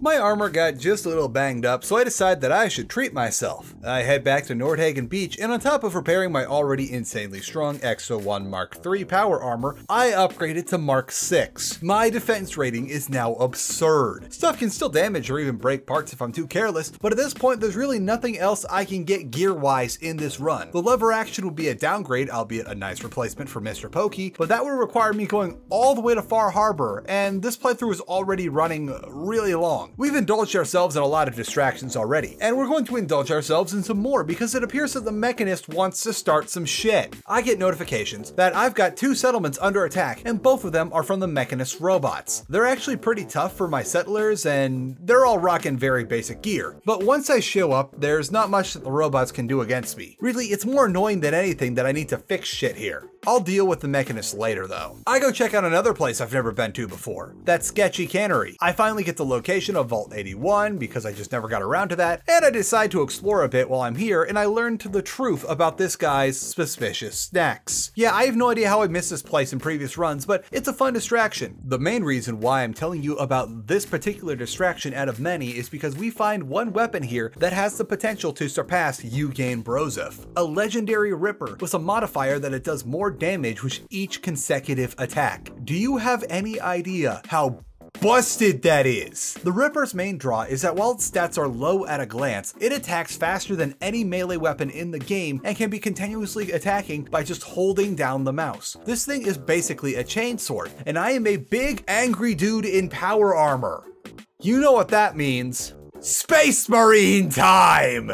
My armor got just a little banged up, so I decide that I should treat myself. I head back to Nordhagen Beach, and on top of repairing my already insanely strong X oh one Mark three power armor, I upgrade it to Mark six. My defense rating is now absurd. Stuff can still damage or even break parts if I'm too careless, but at this point there's really nothing else I can get gear-wise in this run. The lever action would be a downgrade, albeit a nice replacement for Mister Pokey, but that would require me going all the way to Far Harbor, and this playthrough is already running really long. We've indulged ourselves in a lot of distractions already, and we're going to indulge ourselves in some more because it appears that the Mechanist wants to start some shit. I get notifications that I've got two settlements under attack, and both of them are from the Mechanist robots. They're actually pretty tough for my settlers, and they're all rocking very basic gear. But once I show up, there's not much that the robots can do against me. Really, it's more annoying than anything that I need to fix shit here. I'll deal with the Mechanist later, though. I go check out another place I've never been to before, that sketchy cannery. I finally get the location of Vault eighty-one because I just never got around to that, and I decide to explore a bit while I'm here, and I learn the truth about this guy's suspicious snacks. Yeah, I have no idea how I missed this place in previous runs, but it's a fun distraction. The main reason why I'm telling you about this particular distraction out of many is because we find one weapon here that has the potential to surpass Eugen Brozov, a legendary ripper with a modifier that it does more damage with each consecutive attack. Do you have any idea how busted that is? The Ripper's main draw is that while its stats are low at a glance, it attacks faster than any melee weapon in the game and can be continuously attacking by just holding down the mouse. This thing is basically a chainsword, and I am a big angry dude in power armor. You know what that means. Space Marine time!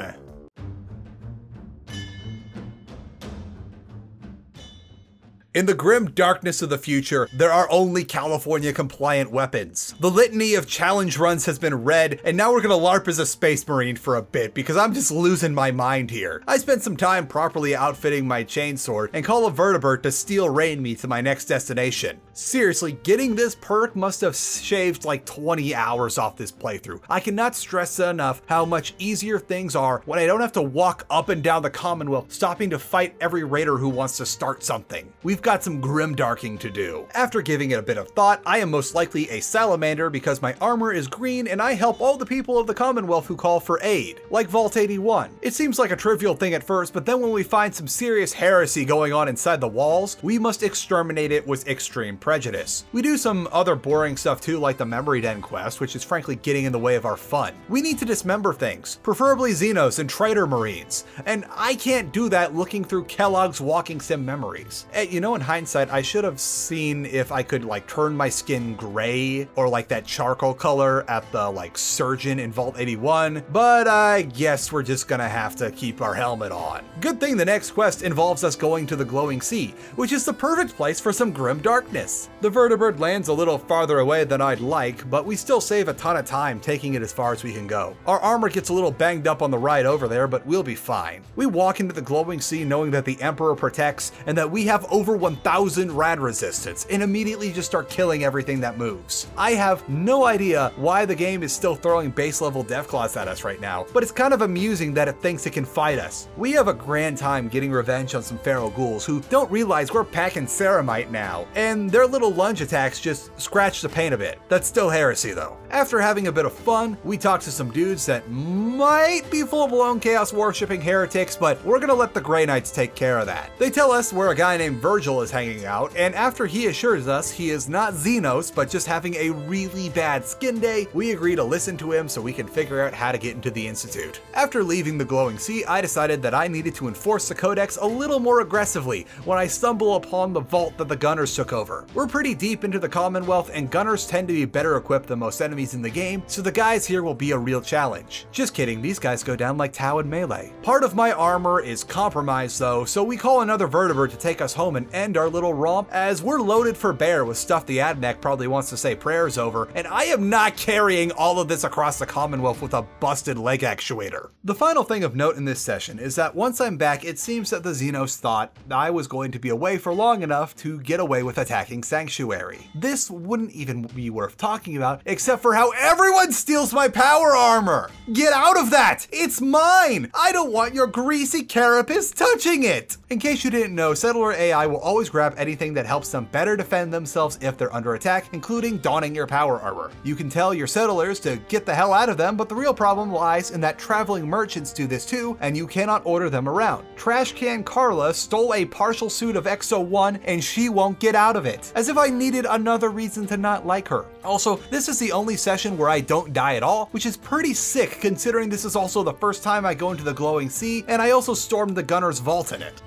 In the grim darkness of the future, there are only California-compliant weapons. The litany of challenge runs has been read, and now we're gonna LARP as a Space Marine for a bit because I'm just losing my mind here. I spent some time properly outfitting my chainsword and call a vertibird to steel rein me to my next destination. Seriously, getting this perk must have shaved like twenty hours off this playthrough. I cannot stress enough how much easier things are when I don't have to walk up and down the Commonwealth, stopping to fight every raider who wants to start something. We've got some grimdarking to do. After giving it a bit of thought, I am most likely a salamander because my armor is green and I help all the people of the Commonwealth who call for aid, like Vault eighty-one. It seems like a trivial thing at first, but then when we find some serious heresy going on inside the walls, we must exterminate it with extreme prejudice. We do some other boring stuff too, like the Memory Den quest, which is frankly getting in the way of our fun. We need to dismember things, preferably Xenos and traitor marines, and I can't do that looking through Kellogg's Walking Sim memories. And, you know, in hindsight, I should have seen if I could like turn my skin gray or like that charcoal color at the like surgeon in Vault eighty-one, but I guess we're just gonna have to keep our helmet on. Good thing the next quest involves us going to the Glowing Sea, which is the perfect place for some grim darkness. The vertibird lands a little farther away than I'd like, but we still save a ton of time taking it as far as we can go. Our armor gets a little banged up on the ride over there, but we'll be fine. We walk into the Glowing Sea knowing that the Emperor protects and that we have over one thousand rad resistance, and immediately just start killing everything that moves. I have no idea why the game is still throwing base level Deathclaws at us right now, but it's kind of amusing that it thinks it can fight us. We have a grand time getting revenge on some feral ghouls who don't realize we're packing ceramite now, and their little lunge attacks just scratch the paint a bit. That's still heresy though. After having a bit of fun, we talk to some dudes that might be full-blown chaos worshipping heretics, but we're gonna let the Grey Knights take care of that. They tell us where a guy named Virgil Virgil is hanging out, and after he assures us he is not Xenos but just having a really bad skin day, we agree to listen to him so we can figure out how to get into the Institute. After leaving the Glowing Sea, I decided that I needed to enforce the Codex a little more aggressively when I stumble upon the vault that the Gunners took over. We're pretty deep into the Commonwealth, and Gunners tend to be better equipped than most enemies in the game, so the guys here will be a real challenge. Just kidding, these guys go down like Tau and Melee. Part of my armor is compromised though, so we call another vertibird to take us home and end our little romp, as we're loaded for bear with stuff the Adnec probably wants to say prayers over, and I am not carrying all of this across the Commonwealth with a busted leg actuator. The final thing of note in this session is that once I'm back, it seems that the Xenos thought I was going to be away for long enough to get away with attacking Sanctuary. This wouldn't even be worth talking about, except for how everyone steals my power armor! Get out of that! It's mine! I don't want your greasy carapace touching it! In case you didn't know, Settler A I will always grab anything that helps them better defend themselves if they're under attack, including donning your power armor. You can tell your settlers to get the hell out of them, but the real problem lies in that traveling merchants do this too, and you cannot order them around. Trash Can Carla stole a partial suit of X O one and she won't get out of it. As if I needed another reason to not like her. Also, this is the only session where I don't die at all, which is pretty sick considering this is also the first time I go into the Glowing Sea, and I also stormed the Gunner's Vault in it.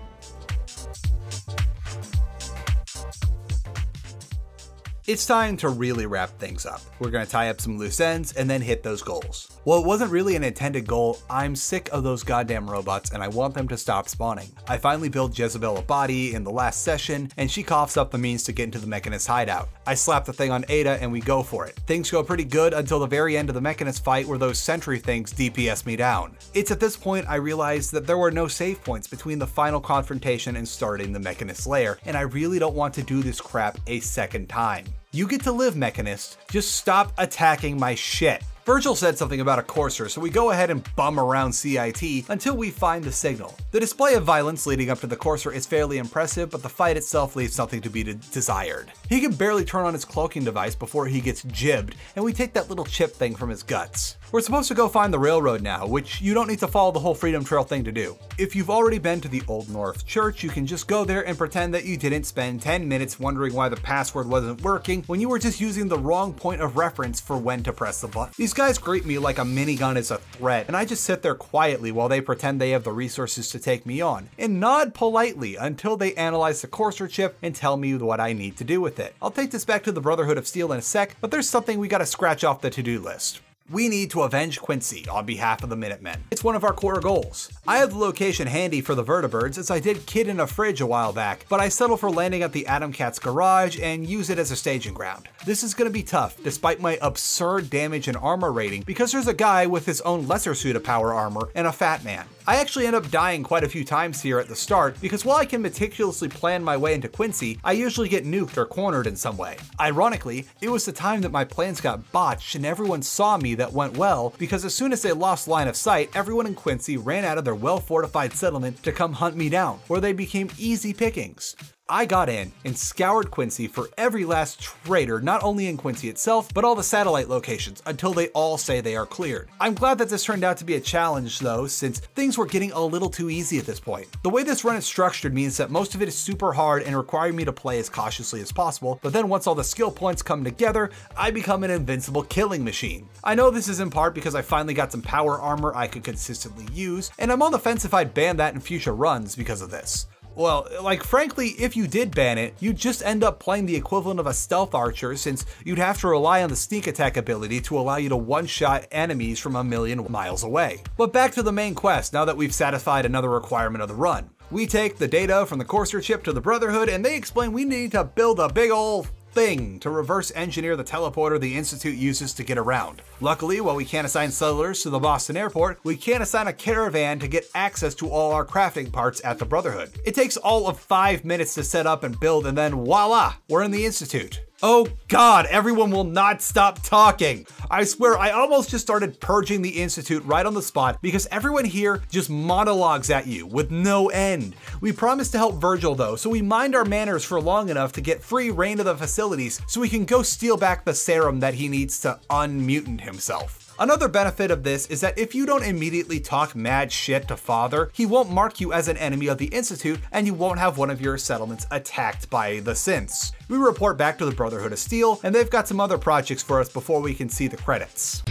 It's time to really wrap things up. We're gonna tie up some loose ends and then hit those goals. Well, it wasn't really an intended goal. I'm sick of those goddamn robots and I want them to stop spawning. I finally built Jezebel a body in the last session and she coughs up the means to get into the Mechanist hideout. I slap the thing on Ada and we go for it. Things go pretty good until the very end of the Mechanist fight where those sentry things D P S me down. It's at this point I realized that there were no save points between the final confrontation and starting the Mechanist lair, and I really don't want to do this crap a second time. You get to live, Mechanist. Just stop attacking my shit. Virgil said something about a courser, so we go ahead and bum around C I T until we find the signal. The display of violence leading up to the courser is fairly impressive, but the fight itself leaves something to be de desired. He can barely turn on his cloaking device before he gets jibbed, and we take that little chip thing from his guts. We're supposed to go find the railroad now, which you don't need to follow the whole Freedom Trail thing to do. If you've already been to the Old North Church, you can just go there and pretend that you didn't spend ten minutes wondering why the password wasn't working when you were just using the wrong point of reference for when to press the button. These guys greet me like a minigun is a threat, and I just sit there quietly while they pretend they have the resources to take me on, and nod politely until they analyze the courser chip and tell me what I need to do with it. I'll take this back to the Brotherhood of Steel in a sec, but there's something we gotta scratch off the to-do list. We need to avenge Quincy on behalf of the Minutemen. It's one of our core goals. I have the location handy for the vertibirds as I did Kid in a Fridge a while back, but I settle for landing at the Atom Cat's garage and use it as a staging ground. This is gonna be tough, despite my absurd damage and armor rating, because there's a guy with his own lesser suit of power armor and a fat man. I actually end up dying quite a few times here at the start, because while I can meticulously plan my way into Quincy, I usually get nuked or cornered in some way. Ironically, it was the time that my plans got botched and everyone saw me that went well, because as soon as they lost line of sight, everyone in Quincy ran out of their well-fortified settlement to come hunt me down, where they became easy pickings. I got in and scoured Quincy for every last traitor, not only in Quincy itself, but all the satellite locations until they all say they are cleared. I'm glad that this turned out to be a challenge though, since things were getting a little too easy at this point. The way this run is structured means that most of it is super hard and requiring me to play as cautiously as possible, but then once all the skill points come together, I become an invincible killing machine. I know this is in part because I finally got some power armor I could consistently use, and I'm on the fence if I'd ban that in future runs because of this. Well, like frankly, if you did ban it, you'd just end up playing the equivalent of a stealth archer since you'd have to rely on the sneak attack ability to allow you to one-shot enemies from a million miles away. But back to the main quest now that we've satisfied another requirement of the run. We take the data from the courser chip to the Brotherhood and they explain we need to build a big ol' thing to reverse engineer the teleporter the Institute uses to get around. Luckily, while we can't assign settlers to the Boston airport, we can assign a caravan to get access to all our crafting parts at the Brotherhood. It takes all of five minutes to set up and build, and then voila, we're in the Institute. Oh God, everyone will not stop talking. I swear, I almost just started purging the Institute right on the spot because everyone here just monologues at you with no end. We promised to help Virgil though, so we mind our manners for long enough to get free reign of the facilities so we can go steal back the serum that he needs to unmutant himself. Another benefit of this is that if you don't immediately talk mad shit to Father, he won't mark you as an enemy of the Institute and you won't have one of your settlements attacked by the synths. We report back to the Brotherhood of Steel and they've got some other projects for us before we can see the credits.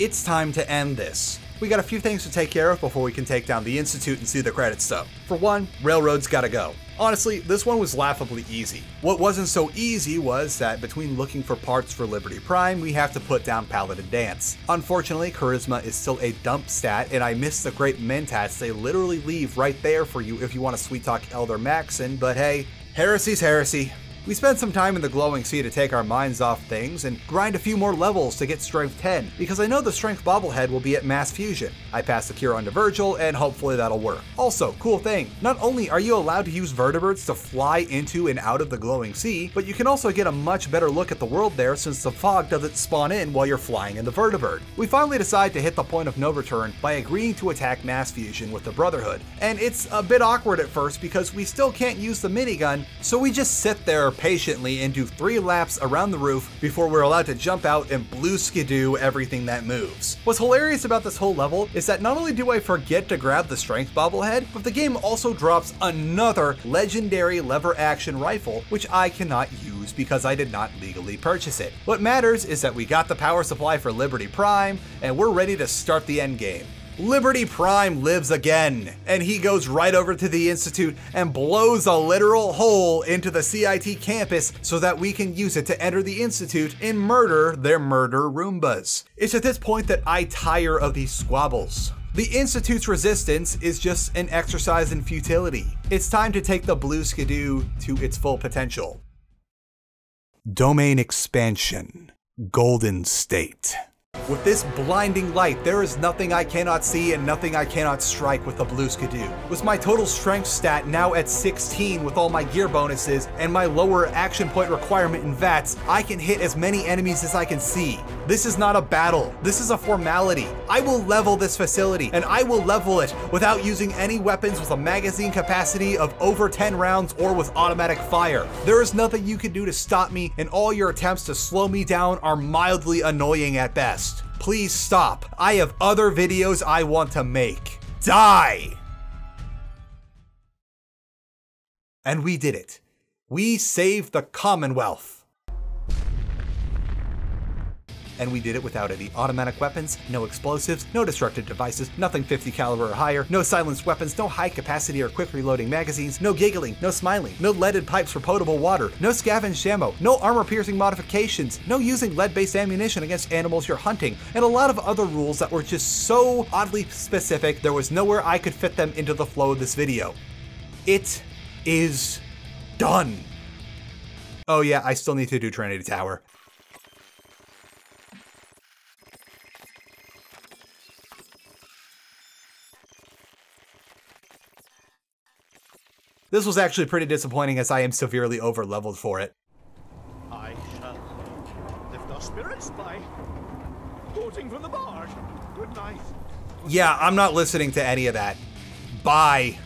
It's time to end this. We got a few things to take care of before we can take down the Institute and see the credits though. For one, railroads gotta go. Honestly, this one was laughably easy. What wasn't so easy was that between looking for parts for Liberty Prime, we have to put down Paladin Dance. Unfortunately, Charisma is still a dump stat, and I miss the great Mentats. They literally leave right there for you if you want to sweet talk Elder Maxon, but hey, heresy's heresy. We spent some time in the Glowing Sea to take our minds off things and grind a few more levels to get Strength ten, because I know the Strength bobblehead will be at Mass Fusion. I passed the cure on to Virgil, and hopefully that'll work. Also, cool thing, not only are you allowed to use vertebrates to fly into and out of the Glowing Sea, but you can also get a much better look at the world there since the fog doesn't spawn in while you're flying in the vertebrate. We finally decide to hit the point of no return by agreeing to attack Mass Fusion with the Brotherhood, and it's a bit awkward at first because we still can't use the minigun, so we just sit there patiently and do three laps around the roof before we're allowed to jump out and blue skidoo everything that moves. What's hilarious about this whole level is that not only do I forget to grab the Strength bobblehead, but the game also drops another legendary lever action rifle, which I cannot use because I did not legally purchase it. What matters is that we got the power supply for Liberty Prime, and we're ready to start the end game. Liberty Prime lives again, and he goes right over to the Institute and blows a literal hole into the C I T campus so that we can use it to enter the Institute and murder their murder Roombas. It's at this point that I tire of these squabbles. The Institute's resistance is just an exercise in futility. It's time to take the blue skidoo to its full potential. Domain expansion, Golden State. With this blinding light, there is nothing I cannot see and nothing I cannot strike with the blue skidoo. With my total strength stat now at sixteen with all my gear bonuses and my lower action point requirement in V A T S, I can hit as many enemies as I can see. This is not a battle. This is a formality. I will level this facility, and I will level it without using any weapons with a magazine capacity of over ten rounds or with automatic fire. There is nothing you can do to stop me, and all your attempts to slow me down are mildly annoying at best. Please stop. I have other videos I want to make. Die! And we did it. We saved the Commonwealth. And we did it without any automatic weapons, no explosives, no destructive devices, nothing fifty caliber or higher, no silenced weapons, no high capacity or quick reloading magazines, no giggling, no smiling, no leaded pipes for potable water, no scavenged ammo, no armor piercing modifications, no using lead-based ammunition against animals you're hunting, and a lot of other rules that were just so oddly specific there was nowhere I could fit them into the flow of this video. It is done. Oh yeah, I still need to do Trinity Tower. This was actually pretty disappointing as I am severely over-leveled for it. I shall lift our spirits by quoting from the bard. Good night. Yeah, I'm not listening to any of that. Bye.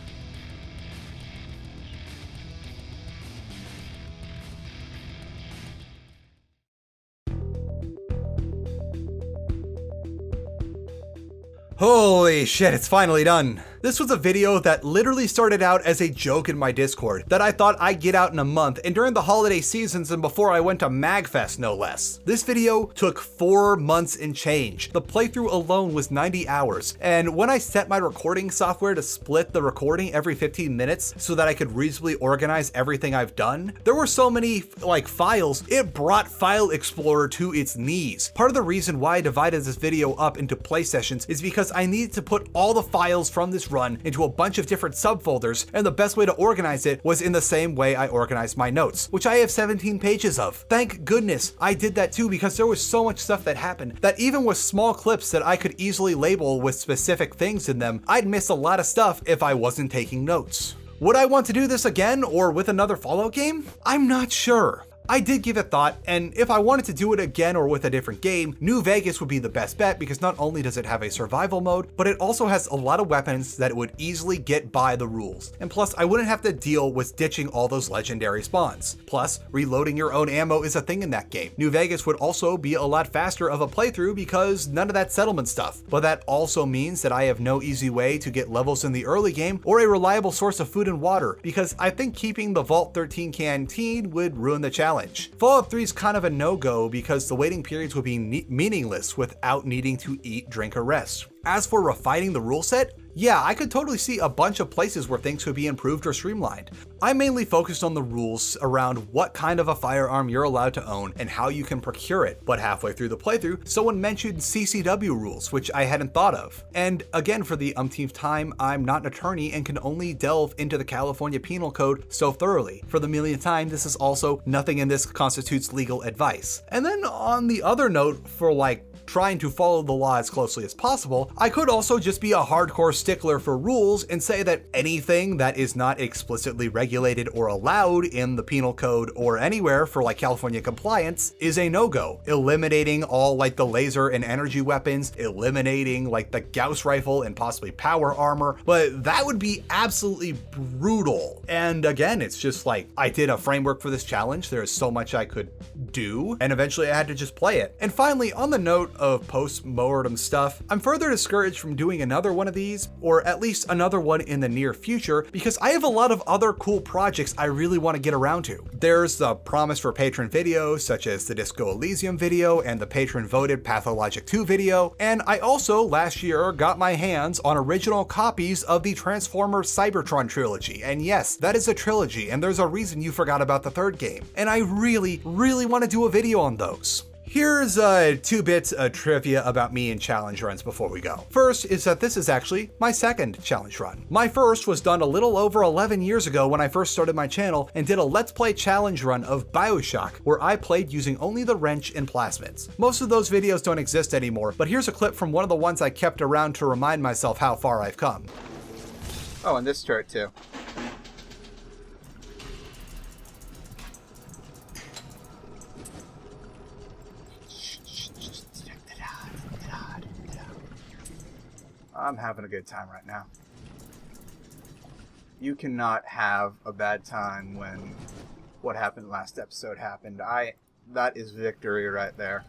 Holy shit, it's finally done. This was a video that literally started out as a joke in my Discord that I thought I'd get out in a month, and during the holiday seasons and before I went to MagFest no less. This video took four months and change. The playthrough alone was ninety hours, and when I set my recording software to split the recording every fifteen minutes so that I could reasonably organize everything I've done, there were so many like files, it brought File Explorer to its knees. Part of the reason why I divided this video up into play sessions is because I needed to put all the files from this run into a bunch of different subfolders, and the best way to organize it was in the same way I organized my notes, which I have seventeen pages of. Thank goodness I did that too, because there was so much stuff that happened that even with small clips that I could easily label with specific things in them, I'd miss a lot of stuff if I wasn't taking notes. Would I want to do this again or with another Fallout game? I'm not sure. I did give it thought, and if I wanted to do it again or with a different game, New Vegas would be the best bet because not only does it have a survival mode, but it also has a lot of weapons that would easily get by the rules. And plus, I wouldn't have to deal with ditching all those legendary spawns. Plus, reloading your own ammo is a thing in that game. New Vegas would also be a lot faster of a playthrough because none of that settlement stuff. But that also means that I have no easy way to get levels in the early game or a reliable source of food and water, because I think keeping the Vault thirteen canteen would ruin the challenge. Fallout three is kind of a no-go because the waiting periods would be meaningless without needing to eat, drink, or rest. As for refining the rule set, yeah, I could totally see a bunch of places where things could be improved or streamlined. I mainly focused on the rules around what kind of a firearm you're allowed to own and how you can procure it, but halfway through the playthrough, someone mentioned C C W rules, which I hadn't thought of. And again, for the umpteenth time, I'm not an attorney and can only delve into the California Penal Code so thoroughly. For the millionth time, this is also nothing in this constitutes legal advice. And then on the other note, for like trying to follow the law as closely as possible, I could also just be a hardcore stickler for rules and say that anything that is not explicitly regulated or allowed in the penal code or anywhere for like California compliance is a no-go, eliminating all like the laser and energy weapons, eliminating like the Gauss rifle and possibly power armor, but that would be absolutely brutal. And again, it's just like, I did a framework for this challenge, there is so much I could do, and eventually I had to just play it. And finally, on the note of post-mortem stuff, I'm further discouraged from doing another one of these, or at least another one in the near future, because I have a lot of other cool projects I really want to get around to. There's the promise for patron videos, such as the Disco Elysium video and the patron-voted Pathologic two video, and I also last year got my hands on original copies of the Transformers Cybertron trilogy, and yes, that is a trilogy, and there's a reason you forgot about the third game, and I really, really want to do a video on those. Here's uh, two bits of trivia about me and challenge runs before we go. First is that this is actually my second challenge run. My first was done a little over eleven years ago when I first started my channel and did a Let's Play challenge run of BioShock, where I played using only the wrench and plasmids. Most of those videos don't exist anymore, but here's a clip from one of the ones I kept around to remind myself how far I've come. Oh, and this turret too. I'm having a good time right now. You cannot have a bad time when what happened last episode happened. I, that is victory right there.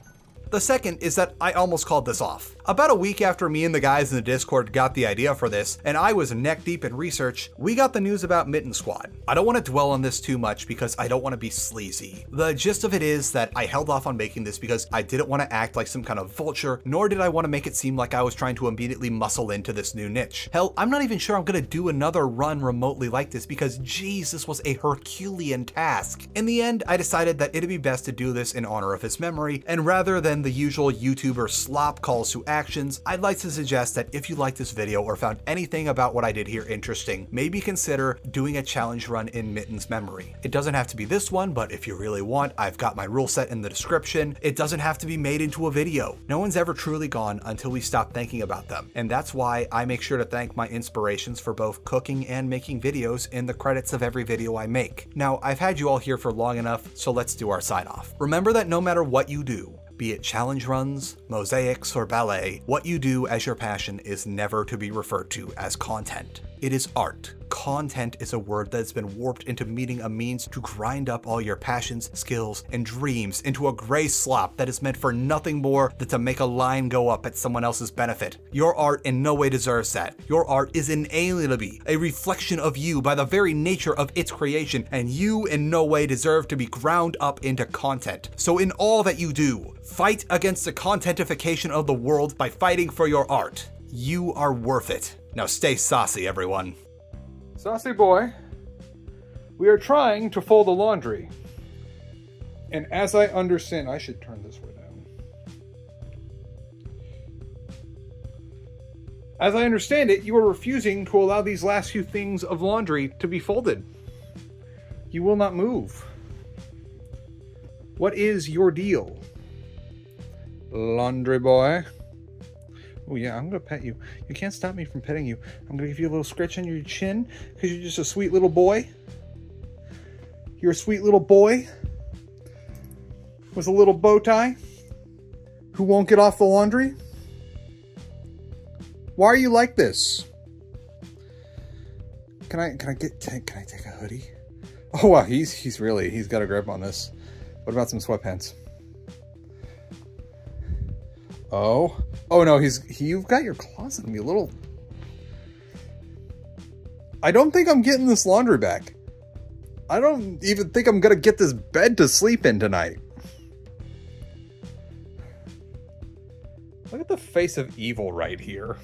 The second is that I almost called this off. About a week after me and the guys in the Discord got the idea for this, and I was neck deep in research, we got the news about Mitten Squad. I don't want to dwell on this too much because I don't want to be sleazy. The gist of it is that I held off on making this because I didn't want to act like some kind of vulture, nor did I want to make it seem like I was trying to immediately muscle into this new niche. Hell, I'm not even sure I'm going to do another run remotely like this because geez, this was a Herculean task. In the end, I decided that it'd be best to do this in honor of his memory, and rather than the usual YouTuber slop calls to actions, I'd like to suggest that if you liked this video or found anything about what I did here interesting, maybe consider doing a challenge run in Mitten's memory. It doesn't have to be this one, but if you really want, I've got my rule set in the description. It doesn't have to be made into a video. No one's ever truly gone until we stop thinking about them. And that's why I make sure to thank my inspirations for both cooking and making videos in the credits of every video I make. Now, I've had you all here for long enough, so let's do our sign off. Remember that no matter what you do, be it challenge runs, mosaics, or ballet, what you do as your passion is never to be referred to as content. It is art. Content is a word that has been warped into meaning a means to grind up all your passions, skills, and dreams into a gray slop that is meant for nothing more than to make a line go up at someone else's benefit. Your art in no way deserves that. Your art is inalienable, a reflection of you by the very nature of its creation, and you in no way deserve to be ground up into content. So in all that you do, fight against the contentification of the world by fighting for your art. You are worth it. Now stay saucy, everyone. Saucy boy, we are trying to fold the laundry. And as I understand, I should turn this way down. As I understand it, you are refusing to allow these last few things of laundry to be folded. You will not move. What is your deal? Laundry boy. Oh yeah, I'm gonna pet you. You can't stop me from petting you. I'm gonna give you a little scratch on your chin because you're just a sweet little boy. You're a sweet little boy with a little bow tie who won't get off the laundry. Why are you like this? Can I can I get can I take a hoodie? Oh wow, he's he's really he's got a grip on this. What about some sweatpants? Oh, oh no, he's, he, you've got your claws in me, little. I don't think I'm getting this laundry back. I don't even think I'm going to get this bed to sleep in tonight. Look at the face of evil right here.